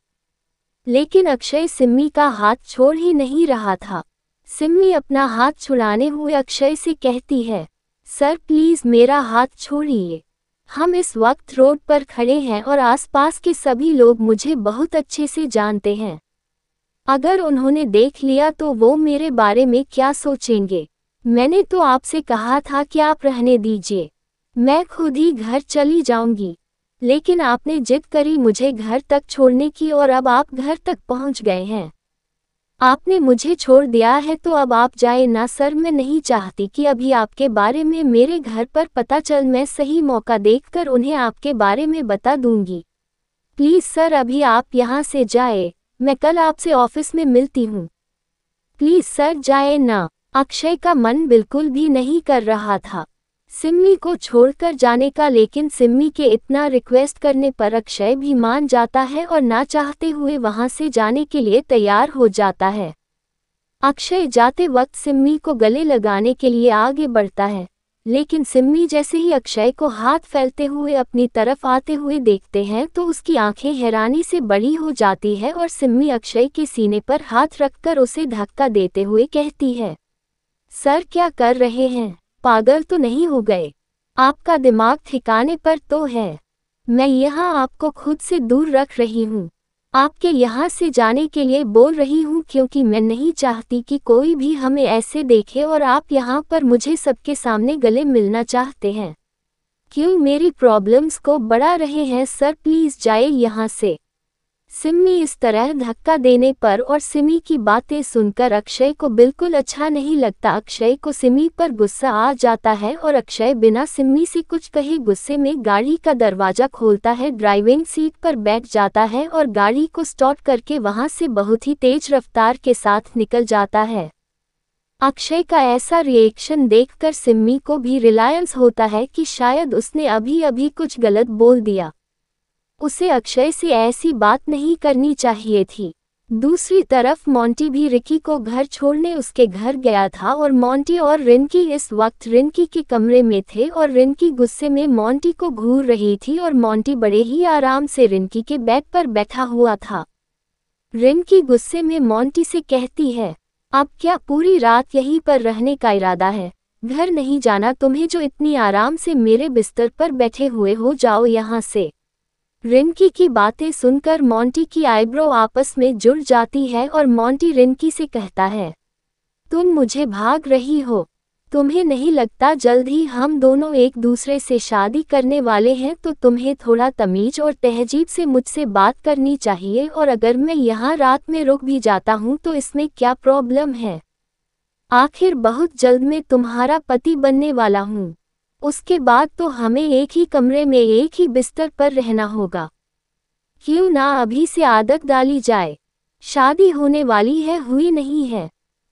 लेकिन अक्षय सिमी का हाथ छोड़ ही नहीं रहा था। सिमी अपना हाथ छुड़ाने हुए अक्षय से कहती है, सर प्लीज मेरा हाथ छोड़िए, हम इस वक्त रोड पर खड़े हैं और आसपास के सभी लोग मुझे बहुत अच्छे से जानते हैं, अगर उन्होंने देख लिया तो वो मेरे बारे में क्या सोचेंगे। मैंने तो आपसे कहा था कि आप रहने दीजिए, मैं खुद ही घर चली जाऊंगी, लेकिन आपने जिद करी मुझे घर तक छोड़ने की और अब आप घर तक पहुंच गए हैं। आपने मुझे छोड़ दिया है तो अब आप जाए ना सर। मैं नहीं चाहती कि अभी आपके बारे में मेरे घर पर पता चल। मैं सही मौका देखकर उन्हें आपके बारे में बता दूंगी। प्लीज़ सर अभी आप यहाँ से जाए, मैं कल आपसे ऑफिस में मिलती हूँ। प्लीज़ सर जाए ना। अक्षय का मन बिल्कुल भी नहीं कर रहा था सिमी को छोड़कर जाने का, लेकिन सिमी के इतना रिक्वेस्ट करने पर अक्षय भी मान जाता है और ना चाहते हुए वहां से जाने के लिए तैयार हो जाता है। अक्षय जाते वक्त सिमी को गले लगाने के लिए आगे बढ़ता है, लेकिन सिमी जैसे ही अक्षय को हाथ फैलते हुए अपनी तरफ आते हुए देखते हैं तो उसकी आंखें हैरानी से बड़ी हो जाती है और सिमी अक्षय के सीने पर हाथ रखकर उसे धक्का देते हुए कहती है, सर क्या कर रहे हैं, पागल तो नहीं हो गए, आपका दिमाग ठिकाने पर तो है। मैं यहाँ आपको खुद से दूर रख रही हूँ, आपके यहाँ से जाने के लिए बोल रही हूँ क्योंकि मैं नहीं चाहती कि कोई भी हमें ऐसे देखे और आप यहाँ पर मुझे सबके सामने गले मिलना चाहते हैं। क्यों मेरी प्रॉब्लम्स को बढ़ा रहे हैं सर, प्लीज़ जाए यहाँ से। सिमी इस तरह धक्का देने पर और सिमी की बातें सुनकर अक्षय को बिल्कुल अच्छा नहीं लगता। अक्षय को सिमी पर गुस्सा आ जाता है और अक्षय बिना सिमी से कुछ कहे गुस्से में गाड़ी का दरवाज़ा खोलता है, ड्राइविंग सीट पर बैठ जाता है और गाड़ी को स्टार्ट करके वहां से बहुत ही तेज रफ्तार के साथ निकल जाता है। अक्षय का ऐसा रिएक्शन देखकर सिमी को भी रियलाइज़ होता है कि शायद उसने अभी अभी कुछ गलत बोल दिया, उसे अक्षय से ऐसी बात नहीं करनी चाहिए थी। दूसरी तरफ मॉन्टी भी रिंकी को घर छोड़ने उसके घर गया था और मॉन्टी और रिंकी इस वक्त रिंकी के कमरे में थे और रिंकी गुस्से में मॉन्टी को घूर रही थी और मॉन्टी बड़े ही आराम से रिंकी के बेड पर बैठा हुआ था। रिंकी गुस्से में मॉन्टी से कहती है, अब क्या पूरी रात यहीं पर रहने का इरादा है, घर नहीं जाना तुम्हें, जो इतनी आराम से मेरे बिस्तर पर बैठे हुए हो, जाओ यहाँ से। रिंकी की बातें सुनकर मॉन्टी की आईब्रो आपस में जुड़ जाती है और मॉन्टी रिंकी से कहता है, तुम मुझे भाग रही हो, तुम्हें नहीं लगता जल्द ही हम दोनों एक दूसरे से शादी करने वाले हैं, तो तुम्हें थोड़ा तमीज और तहजीब से मुझसे बात करनी चाहिए और अगर मैं यहाँ रात में रुक भी जाता हूँ तो इसमें क्या प्रॉब्लम है। आखिर बहुत जल्द मैं तुम्हारा पति बनने वाला हूँ, उसके बाद तो हमें एक ही कमरे में एक ही बिस्तर पर रहना होगा, क्यों ना अभी से आदत डाली जाए। शादी होने वाली है, हुई नहीं है,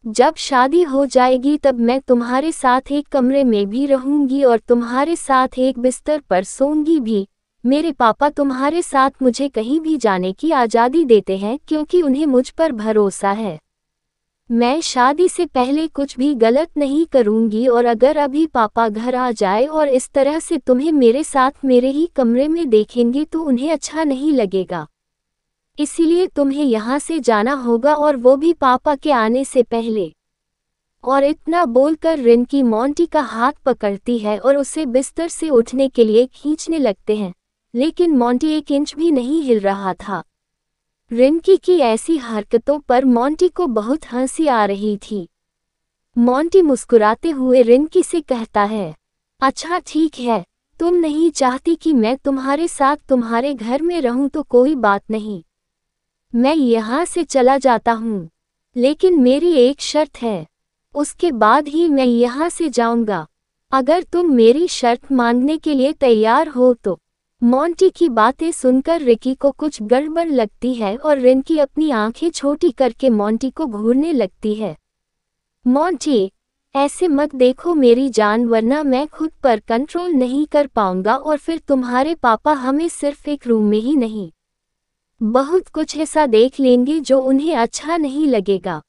जब शादी हो जाएगी तब मैं तुम्हारे साथ एक कमरे में भी रहूंगी और तुम्हारे साथ एक बिस्तर पर सोऊंगी भी। मेरे पापा तुम्हारे साथ मुझे कहीं भी जाने की आज़ादी देते हैं क्योंकि उन्हें मुझ पर भरोसा है। मैं शादी से पहले कुछ भी गलत नहीं करूंगी और अगर अभी पापा घर आ जाए और इस तरह से तुम्हें मेरे साथ मेरे ही कमरे में देखेंगे तो उन्हें अच्छा नहीं लगेगा, इसीलिए तुम्हें यहाँ से जाना होगा और वो भी पापा के आने से पहले। और इतना बोलकर रिंकी मॉन्टी का हाथ पकड़ती है और उसे बिस्तर से उठने के लिए खींचने लगते हैं, लेकिन मॉन्टी एक इंच भी नहीं हिल रहा था। रिंकी की ऐसी हरकतों पर मॉन्टी को बहुत हंसी आ रही थी। मॉन्टी मुस्कुराते हुए रिंकी से कहता है, अच्छा ठीक है, तुम नहीं चाहती कि मैं तुम्हारे साथ तुम्हारे घर में रहूं तो कोई बात नहीं, मैं यहाँ से चला जाता हूँ, लेकिन मेरी एक शर्त है, उसके बाद ही मैं यहाँ से जाऊँगा, अगर तुम मेरी शर्त मानने के लिए तैयार हो तो। मॉन्टी की बातें सुनकर रिंकी को कुछ गड़बड़ लगती है और रिंकी अपनी आंखें छोटी करके मॉन्टी को घूरने लगती है। मॉन्टी ऐसे मत देखो मेरी जान, वरना मैं खुद पर कंट्रोल नहीं कर पाऊंगा और फिर तुम्हारे पापा हमें सिर्फ एक रूम में ही नहीं, बहुत कुछ ऐसा देख लेंगे जो उन्हें अच्छा नहीं लगेगा।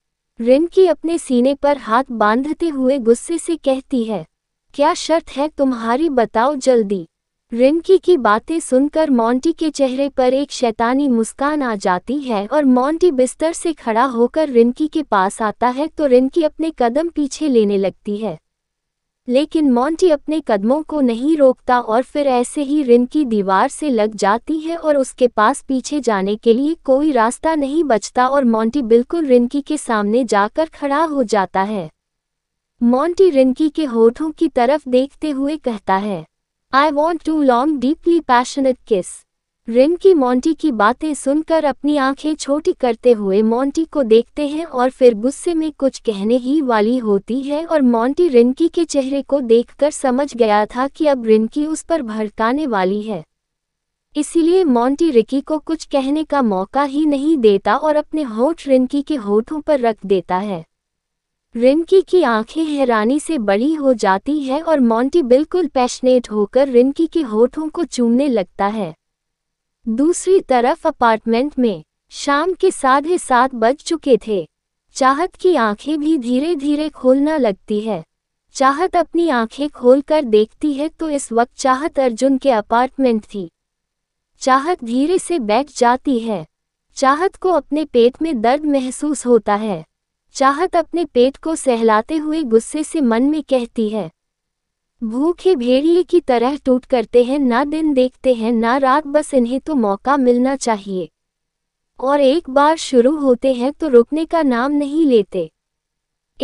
रिंकी अपने सीने पर हाथ बांधते हुए गुस्से से कहती है, क्या शर्त है तुम्हारी, बताओ जल्दी। रिंकी की बातें सुनकर मॉन्टी के चेहरे पर एक शैतानी मुस्कान आ जाती है और मॉन्टी बिस्तर से खड़ा होकर रिंकी के पास आता है तो रिंकी अपने कदम पीछे लेने लगती है, लेकिन मॉन्टी अपने कदमों को नहीं रोकता और फिर ऐसे ही रिंकी दीवार से लग जाती है और उसके पास पीछे जाने के लिए कोई रास्ता नहीं बचता और मॉन्टी बिल्कुल रिंकी के सामने जाकर खड़ा हो जाता है। मॉन्टी रिंकी के होठों की तरफ देखते हुए कहता है, I want to long deeply passionate kiss. Rinki Monty की बातें सुनकर अपनी आंखें छोटी करते हुए मॉन्टी को देखते हैं और फिर गुस्से में कुछ कहने ही वाली होती है और मॉन्टी रिंकी के चेहरे को देखकर समझ गया था कि अब रिंकी उस पर भड़काने वाली है, इसीलिए मॉन्टी रिंकी को कुछ कहने का मौका ही नहीं देता और अपने होठ रिंकी के होठों पर रख देता है। रिंकी की आंखें हैरानी से बड़ी हो जाती है और मॉन्टी बिल्कुल पैशनेट होकर रिंकी के होठों को चूमने लगता है। दूसरी तरफ अपार्टमेंट में शाम के साढ़े सात बज चुके थे। चाहत की आंखें भी धीरे धीरे खोलना लगती है। चाहत अपनी आंखें खोलकर देखती है तो इस वक्त चाहत अर्जुन के अपार्टमेंट थी। चाहत धीरे से बैठ जाती है। चाहत को अपने पेट में दर्द महसूस होता है। चाहत अपने पेट को सहलाते हुए गुस्से से मन में कहती है, भूखे भेड़िए की तरह टूट करते हैं, ना दिन देखते हैं ना रात, बस इन्हें तो मौका मिलना चाहिए और एक बार शुरू होते हैं तो रुकने का नाम नहीं लेते।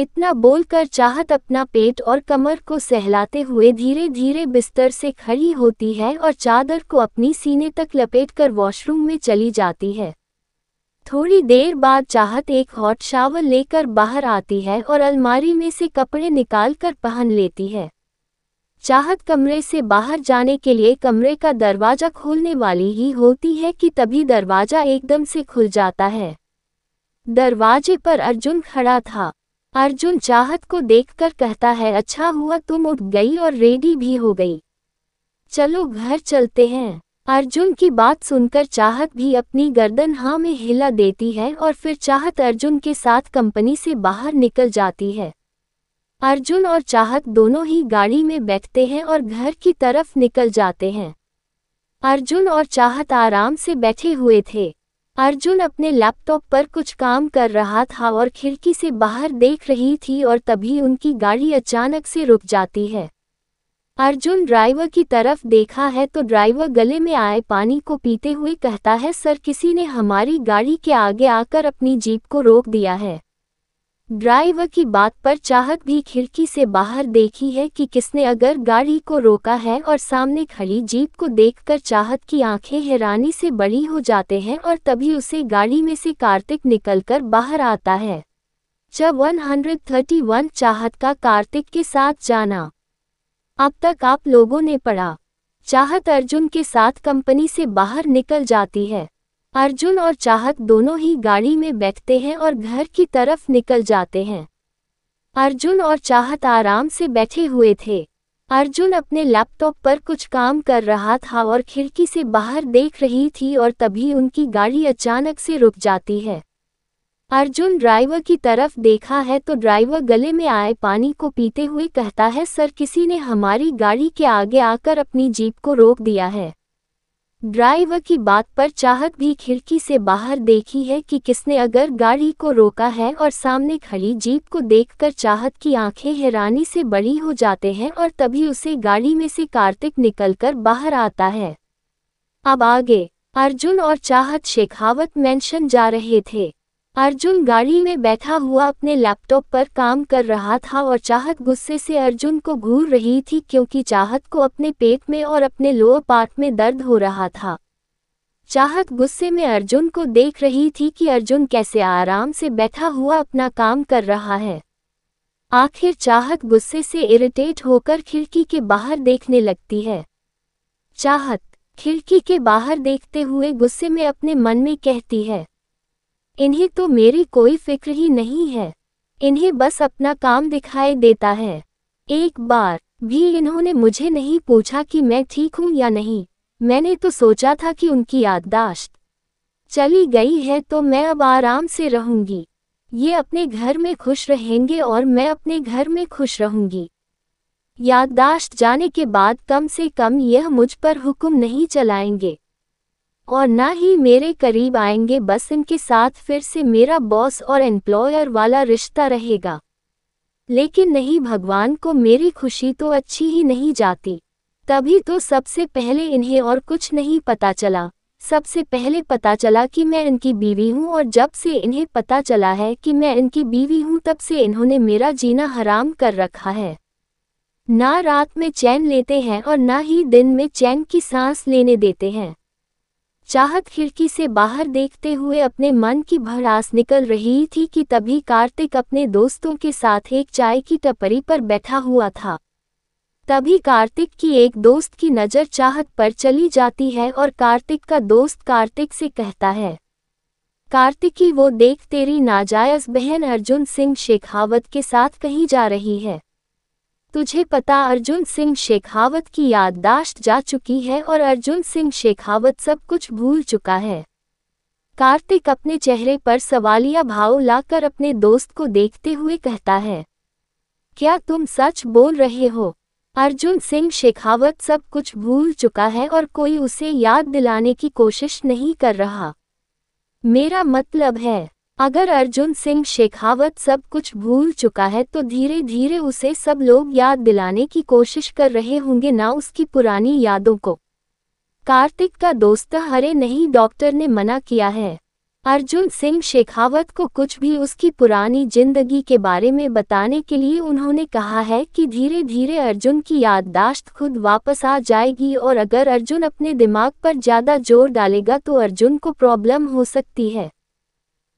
इतना बोलकर चाहत अपना पेट और कमर को सहलाते हुए धीरे धीरे बिस्तर से खड़ी होती है और चादर को अपनी सीने तक लपेटकर वॉशरूम में चली जाती है। थोड़ी देर बाद चाहत एक हॉट शावर लेकर बाहर आती है और अलमारी में से कपड़े निकालकर पहन लेती है। चाहत कमरे से बाहर जाने के लिए कमरे का दरवाज़ा खोलने वाली ही होती है कि तभी दरवाज़ा एकदम से खुल जाता है। दरवाजे पर अर्जुन खड़ा था। अर्जुन चाहत को देखकर कहता है, अच्छा हुआ तुम उठ गई और रेडी भी हो गई, चलो घर चलते हैं। अर्जुन की बात सुनकर चाहत भी अपनी गर्दन हाँ में हिला देती है और फिर चाहत अर्जुन के साथ कंपनी से बाहर निकल जाती है। अर्जुन और चाहत दोनों ही गाड़ी में बैठते हैं और घर की तरफ निकल जाते हैं। अर्जुन और चाहत आराम से बैठे हुए थे। अर्जुन अपने लैपटॉप पर कुछ काम कर रहा था और खिड़की से बाहर देख रही थी और तभी उनकी गाड़ी अचानक से रुक जाती है। अर्जुन ड्राइवर की तरफ देखा है तो ड्राइवर गले में आए पानी को पीते हुए कहता है, सर किसी ने हमारी गाड़ी के आगे आकर अपनी जीप को रोक दिया है। ड्राइवर की बात पर चाहत भी खिड़की से बाहर देखी है कि किसने अगर गाड़ी को रोका है और सामने खड़ी जीप को देखकर चाहत की आंखें हैरानी से बड़ी हो जाते हैं और तभी उसे गाड़ी में से कार्तिक निकलकर बाहर आता है। जब एक सौ इकतीस चाहत का कार्तिक के साथ जाना। अब तक आप लोगों ने पढ़ा। चाहत अर्जुन के साथ कंपनी से बाहर निकल जाती है। अर्जुन और चाहत दोनों ही गाड़ी में बैठते हैं और घर की तरफ निकल जाते हैं। अर्जुन और चाहत आराम से बैठे हुए थे। अर्जुन अपने लैपटॉप पर कुछ काम कर रहा था और खिड़की से बाहर देख रही थी और तभी उनकी गाड़ी अचानक से रुक जाती है। अर्जुन ड्राइवर की तरफ देखा है तो ड्राइवर गले में आए पानी को पीते हुए कहता है, सर किसी ने हमारी गाड़ी के आगे आकर अपनी जीप को रोक दिया है। ड्राइवर की बात पर चाहत भी खिड़की से बाहर देखी है कि किसने अगर गाड़ी को रोका है और सामने खड़ी जीप को देखकर चाहत की आंखें हैरानी से बड़ी हो जाते हैं और तभी उसे गाड़ी में से कार्तिक निकलकर बाहर आता है। अब आगे अर्जुन और चाहत शेखावत मेंशन जा रहे थे। अर्जुन गाड़ी में बैठा हुआ अपने लैपटॉप पर काम कर रहा था और चाहत गुस्से से अर्जुन को घूर रही थी क्योंकि चाहत को अपने पेट में और अपने लोअर पार्ट में दर्द हो रहा था। चाहत गुस्से में अर्जुन को देख रही थी कि अर्जुन कैसे आराम से बैठा हुआ अपना काम कर रहा है। आखिर चाहत गुस्से से इरिटेट होकर खिड़की के बाहर देखने लगती है। चाहत खिड़की के बाहर देखते हुए गुस्से में अपने मन में कहती है, इन्हें तो मेरी कोई फिक्र ही नहीं है, इन्हें बस अपना काम दिखाई देता है। एक बार भी इन्होंने मुझे नहीं पूछा कि मैं ठीक हूँ या नहीं, मैंने तो सोचा था कि उनकी याददाश्त चली गई है तो मैं अब आराम से रहूँगी, ये अपने घर में खुश रहेंगे और मैं अपने घर में खुश रहूँगी। याददाश्त जाने के बाद कम से कम यह मुझ पर हुक्म नहीं चलाएंगे और ना ही मेरे करीब आएंगे, बस इनके साथ फिर से मेरा बॉस और एम्प्लॉयर वाला रिश्ता रहेगा। लेकिन नहीं, भगवान को मेरी खुशी तो अच्छी ही नहीं जाती, तभी तो सबसे पहले इन्हें और कुछ नहीं पता चला, सबसे पहले पता चला कि मैं इनकी बीवी हूँ और जब से इन्हें पता चला है कि मैं इनकी बीवी हूँ तब से इन्होंने मेरा जीना हराम कर रखा है। ना रात में चैन लेते हैं और ना ही दिन में चैन की सांस लेने देते हैं। चाहत खिड़की से बाहर देखते हुए अपने मन की भड़ास निकल रही थी कि तभी कार्तिक अपने दोस्तों के साथ एक चाय की टपरी पर बैठा हुआ था। तभी कार्तिक की एक दोस्त की नज़र चाहत पर चली जाती है और कार्तिक का दोस्त कार्तिक से कहता है, कार्तिक की वो देख तेरी नाजायज़ बहन अर्जुन सिंह शेखावत के साथ कहीं जा रही है। तुझे पता अर्जुन सिंह शेखावत की याददाश्त जा चुकी है और अर्जुन सिंह शेखावत सब कुछ भूल चुका है। कार्तिक अपने चेहरे पर सवालिया भाव लाकर अपने दोस्त को देखते हुए कहता है, क्या तुम सच बोल रहे हो? अर्जुन सिंह शेखावत सब कुछ भूल चुका है और कोई उसे याद दिलाने की कोशिश नहीं कर रहा। मेरा मतलब है, अगर अर्जुन सिंह शेखावत सब कुछ भूल चुका है तो धीरे धीरे उसे सब लोग याद दिलाने की कोशिश कर रहे होंगे, ना उसकी पुरानी यादों को। कार्तिक का दोस्त, हरे नहीं, डॉक्टर ने मना किया है। अर्जुन सिंह शेखावत को कुछ भी उसकी पुरानी जिंदगी के बारे में बताने के लिए उन्होंने कहा है कि धीरे धीरे अर्जुन की याददाश्त खुद वापस आ जाएगी और अगर अर्जुन अपने दिमाग पर ज़्यादा जोर डालेगा तो अर्जुन को प्रॉब्लम हो सकती है।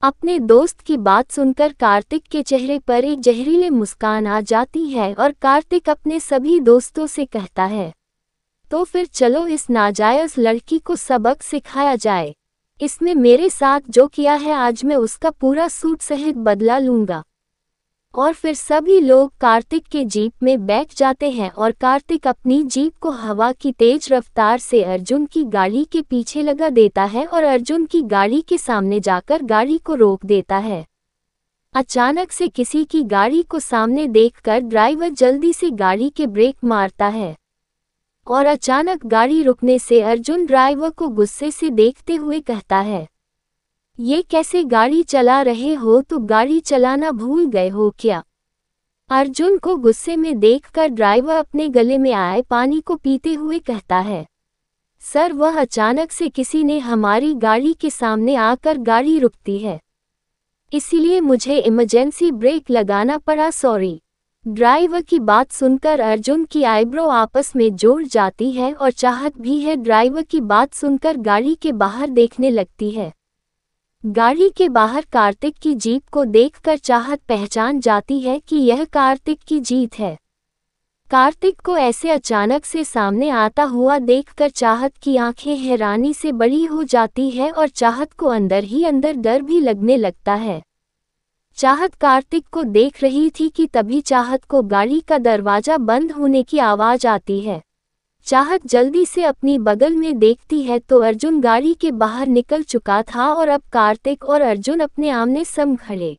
अपने दोस्त की बात सुनकर कार्तिक के चेहरे पर एक जहरीली मुस्कान आ जाती है और कार्तिक अपने सभी दोस्तों से कहता है, तो फिर चलो इस नाजायज़ लड़की को सबक सिखाया जाए। इसने मेरे साथ जो किया है आज मैं उसका पूरा सूट सहित बदला लूँगा। और फिर सभी लोग कार्तिक के जीप में बैठ जाते हैं और कार्तिक अपनी जीप को हवा की तेज रफ्तार से अर्जुन की गाड़ी के पीछे लगा देता है और अर्जुन की गाड़ी के सामने जाकर गाड़ी को रोक देता है। अचानक से किसी की गाड़ी को सामने देखकर ड्राइवर जल्दी से गाड़ी के ब्रेक मारता है और अचानक गाड़ी रुकने से अर्जुन ड्राइवर को गुस्से से देखते हुए कहता है, ये कैसे गाड़ी चला रहे हो? तो गाड़ी चलाना भूल गए हो क्या? अर्जुन को गुस्से में देखकर ड्राइवर अपने गले में आए पानी को पीते हुए कहता है, सर वह अचानक से किसी ने हमारी गाड़ी के सामने आकर गाड़ी रुकती है, इसीलिए मुझे इमरजेंसी ब्रेक लगाना पड़ा, सॉरी। ड्राइवर की बात सुनकर अर्जुन की आईब्रो आपस में जोड़ जाती है और चाहत भी है ड्राइवर की बात सुनकर गाड़ी के बाहर देखने लगती है। गाड़ी के बाहर कार्तिक की जीप को देखकर चाहत पहचान जाती है कि यह कार्तिक की जीप है। कार्तिक को ऐसे अचानक से सामने आता हुआ देखकर चाहत की आंखें हैरानी से बड़ी हो जाती है और चाहत को अंदर ही अंदर डर भी लगने लगता है। चाहत कार्तिक को देख रही थी कि तभी चाहत को गाड़ी का दरवाज़ा बंद होने की आवाज़ आती है। चाहत जल्दी से अपनी बगल में देखती है तो अर्जुन गाड़ी के बाहर निकल चुका था और अब कार्तिक और अर्जुन अपने आमने सामने खड़े।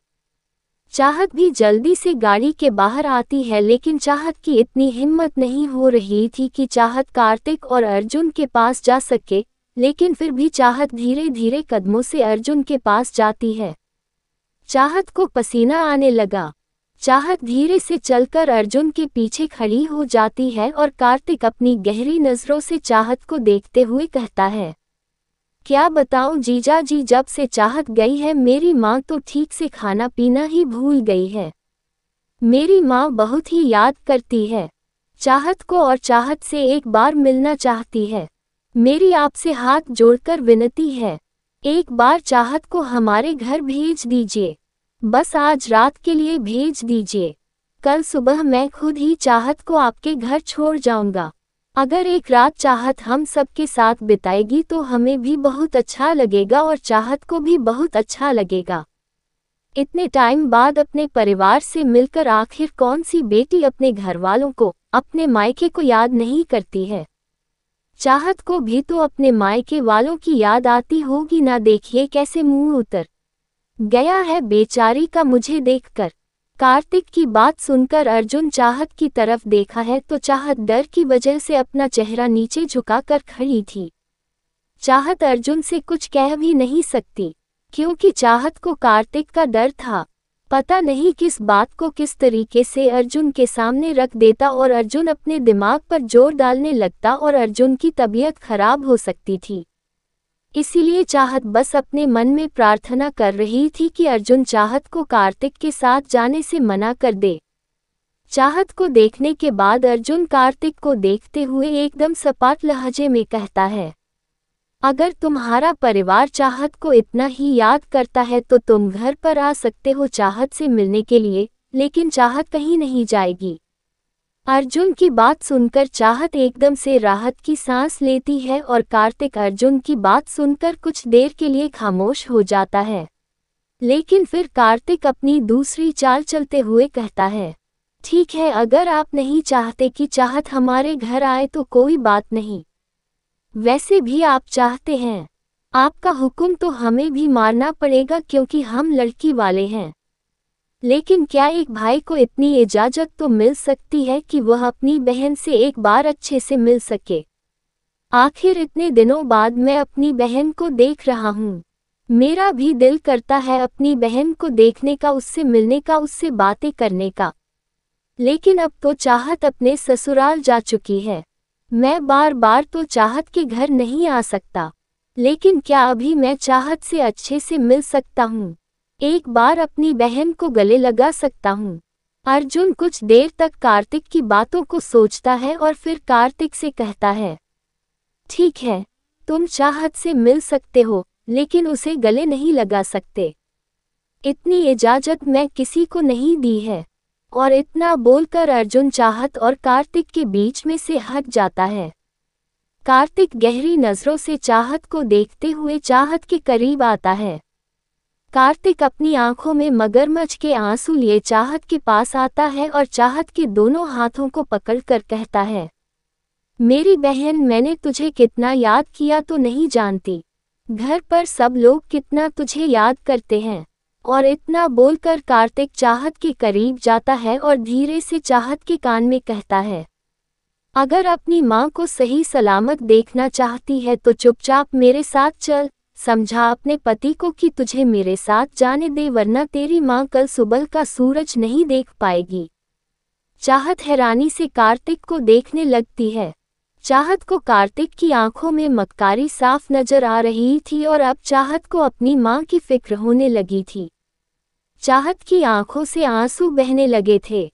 चाहत भी जल्दी से गाड़ी के बाहर आती है लेकिन चाहत की इतनी हिम्मत नहीं हो रही थी कि चाहत कार्तिक और अर्जुन के पास जा सके, लेकिन फिर भी चाहत धीरे धीरे कदमों से अर्जुन के पास जाती है। चाहत को पसीना आने लगा। चाहत धीरे से चलकर अर्जुन के पीछे खड़ी हो जाती है और कार्तिक अपनी गहरी नज़रों से चाहत को देखते हुए कहता है, क्या बताऊं जीजा जी, जब से चाहत गई है मेरी माँ तो ठीक से खाना पीना ही भूल गई है। मेरी माँ बहुत ही याद करती है चाहत को और चाहत से एक बार मिलना चाहती है। मेरी आपसे हाथ जोड़कर विनती है, एक बार चाहत को हमारे घर भेज दीजिए, बस आज रात के लिए भेज दीजिए। कल सुबह मैं खुद ही चाहत को आपके घर छोड़ जाऊंगा। अगर एक रात चाहत हम सबके साथ बिताएगी तो हमें भी बहुत अच्छा लगेगा और चाहत को भी बहुत अच्छा लगेगा। इतने टाइम बाद अपने परिवार से मिलकर आखिर कौन सी बेटी अपने घर वालों को, अपने मायके को याद नहीं करती है? चाहत को भी तो अपने मायके वालों की याद आती होगी ना, देखिए कैसे मुंह उतर गया है बेचारी का मुझे देखकर। कार्तिक की बात सुनकर अर्जुन चाहत की तरफ देखा है तो चाहत डर की वजह से अपना चेहरा नीचे झुकाकर खड़ी थी। चाहत अर्जुन से कुछ कह भी नहीं सकती क्योंकि चाहत को कार्तिक का डर था। पता नहीं किस बात को किस तरीके से अर्जुन के सामने रख देता और अर्जुन अपने दिमाग पर जोर डालने लगता और अर्जुन की तबीयत खराब हो सकती थी। इसीलिए चाहत बस अपने मन में प्रार्थना कर रही थी कि अर्जुन चाहत को कार्तिक के साथ जाने से मना कर दे। चाहत को देखने के बाद अर्जुन कार्तिक को देखते हुए एकदम सपाट लहजे में कहता है, अगर तुम्हारा परिवार चाहत को इतना ही याद करता है तो तुम घर पर आ सकते हो चाहत से मिलने के लिए, लेकिन चाहत कहीं नहीं जाएगी। अर्जुन की बात सुनकर चाहत एकदम से राहत की सांस लेती है और कार्तिक अर्जुन की बात सुनकर कुछ देर के लिए खामोश हो जाता है, लेकिन फिर कार्तिक अपनी दूसरी चाल चलते हुए कहता है, ठीक है, अगर आप नहीं चाहते कि चाहत हमारे घर आए तो कोई बात नहीं, वैसे भी आप चाहते हैं, आपका हुक्म तो हमें भी मानना पड़ेगा क्योंकि हम लड़की वाले हैं, लेकिन क्या एक भाई को इतनी इजाज़त तो मिल सकती है कि वह अपनी बहन से एक बार अच्छे से मिल सके। आखिर इतने दिनों बाद मैं अपनी बहन को देख रहा हूँ, मेरा भी दिल करता है अपनी बहन को देखने का, उससे मिलने का, उससे बातें करने का, लेकिन अब तो चाहत अपने ससुराल जा चुकी है, मैं बार बार तो चाहत के घर नहीं आ सकता, लेकिन क्या अभी मैं चाहत से अच्छे से मिल सकता हूँ, एक बार अपनी बहन को गले लगा सकता हूँ। अर्जुन कुछ देर तक कार्तिक की बातों को सोचता है और फिर कार्तिक से कहता है, ठीक है, तुम चाहत से मिल सकते हो लेकिन उसे गले नहीं लगा सकते, इतनी इजाज़त मैं किसी को नहीं दी है। और इतना बोलकर अर्जुन चाहत और कार्तिक के बीच में से हट जाता है। कार्तिक गहरी नज़रों से चाहत को देखते हुए चाहत के करीब आता है। कार्तिक अपनी आंखों में मगरमच्छ के आंसू लिए चाहत के पास आता है और चाहत के दोनों हाथों को पकड़कर कहता है, मेरी बहन, मैंने तुझे कितना याद किया तो नहीं जानती, घर पर सब लोग कितना तुझे याद करते हैं। और इतना बोलकर कार्तिक चाहत के करीब जाता है और धीरे से चाहत के कान में कहता है, अगर अपनी माँ को सही सलामत देखना चाहती है तो चुपचाप मेरे साथ चल, समझा अपने पति को कि तुझे मेरे साथ जाने दे वरना तेरी माँ कल सुबह का सूरज नहीं देख पाएगी। चाहत हैरानी से कार्तिक को देखने लगती है। चाहत को कार्तिक की आंखों में मक्कारी साफ नजर आ रही थी और अब चाहत को अपनी माँ की फिक्र होने लगी थी। चाहत की आंखों से आंसू बहने लगे थे।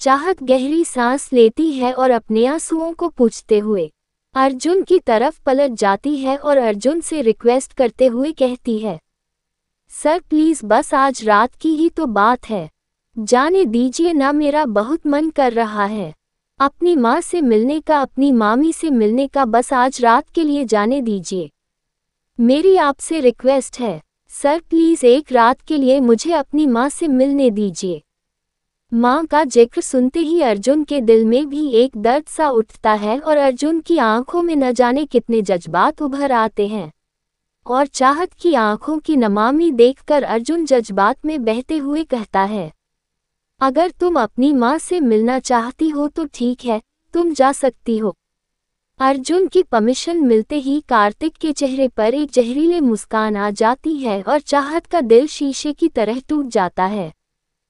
चाहत गहरी सांस लेती है और अपने आंसुओं को पूछते हुए अर्जुन की तरफ पलट जाती है और अर्जुन से रिक्वेस्ट करते हुए कहती है, सर प्लीज़, बस आज रात की ही तो बात है, जाने दीजिए ना, मेरा बहुत मन कर रहा है अपनी माँ से मिलने का, अपनी मामी से मिलने का, बस आज रात के लिए जाने दीजिए, मेरी आपसे रिक्वेस्ट है सर प्लीज़, एक रात के लिए मुझे अपनी माँ से मिलने दीजिए। माँ का जिक्र सुनते ही अर्जुन के दिल में भी एक दर्द सा उठता है और अर्जुन की आंखों में न जाने कितने जज्बात उभर आते हैं और चाहत की आंखों की नमामि देखकर अर्जुन जज्बात में बहते हुए कहता है, अगर तुम अपनी माँ से मिलना चाहती हो तो ठीक है, तुम जा सकती हो। अर्जुन की परमिशन मिलते ही कार्तिक के चेहरे पर एक जहरीली मुस्कान आ जाती है और चाहत का दिल शीशे की तरह टूट जाता है।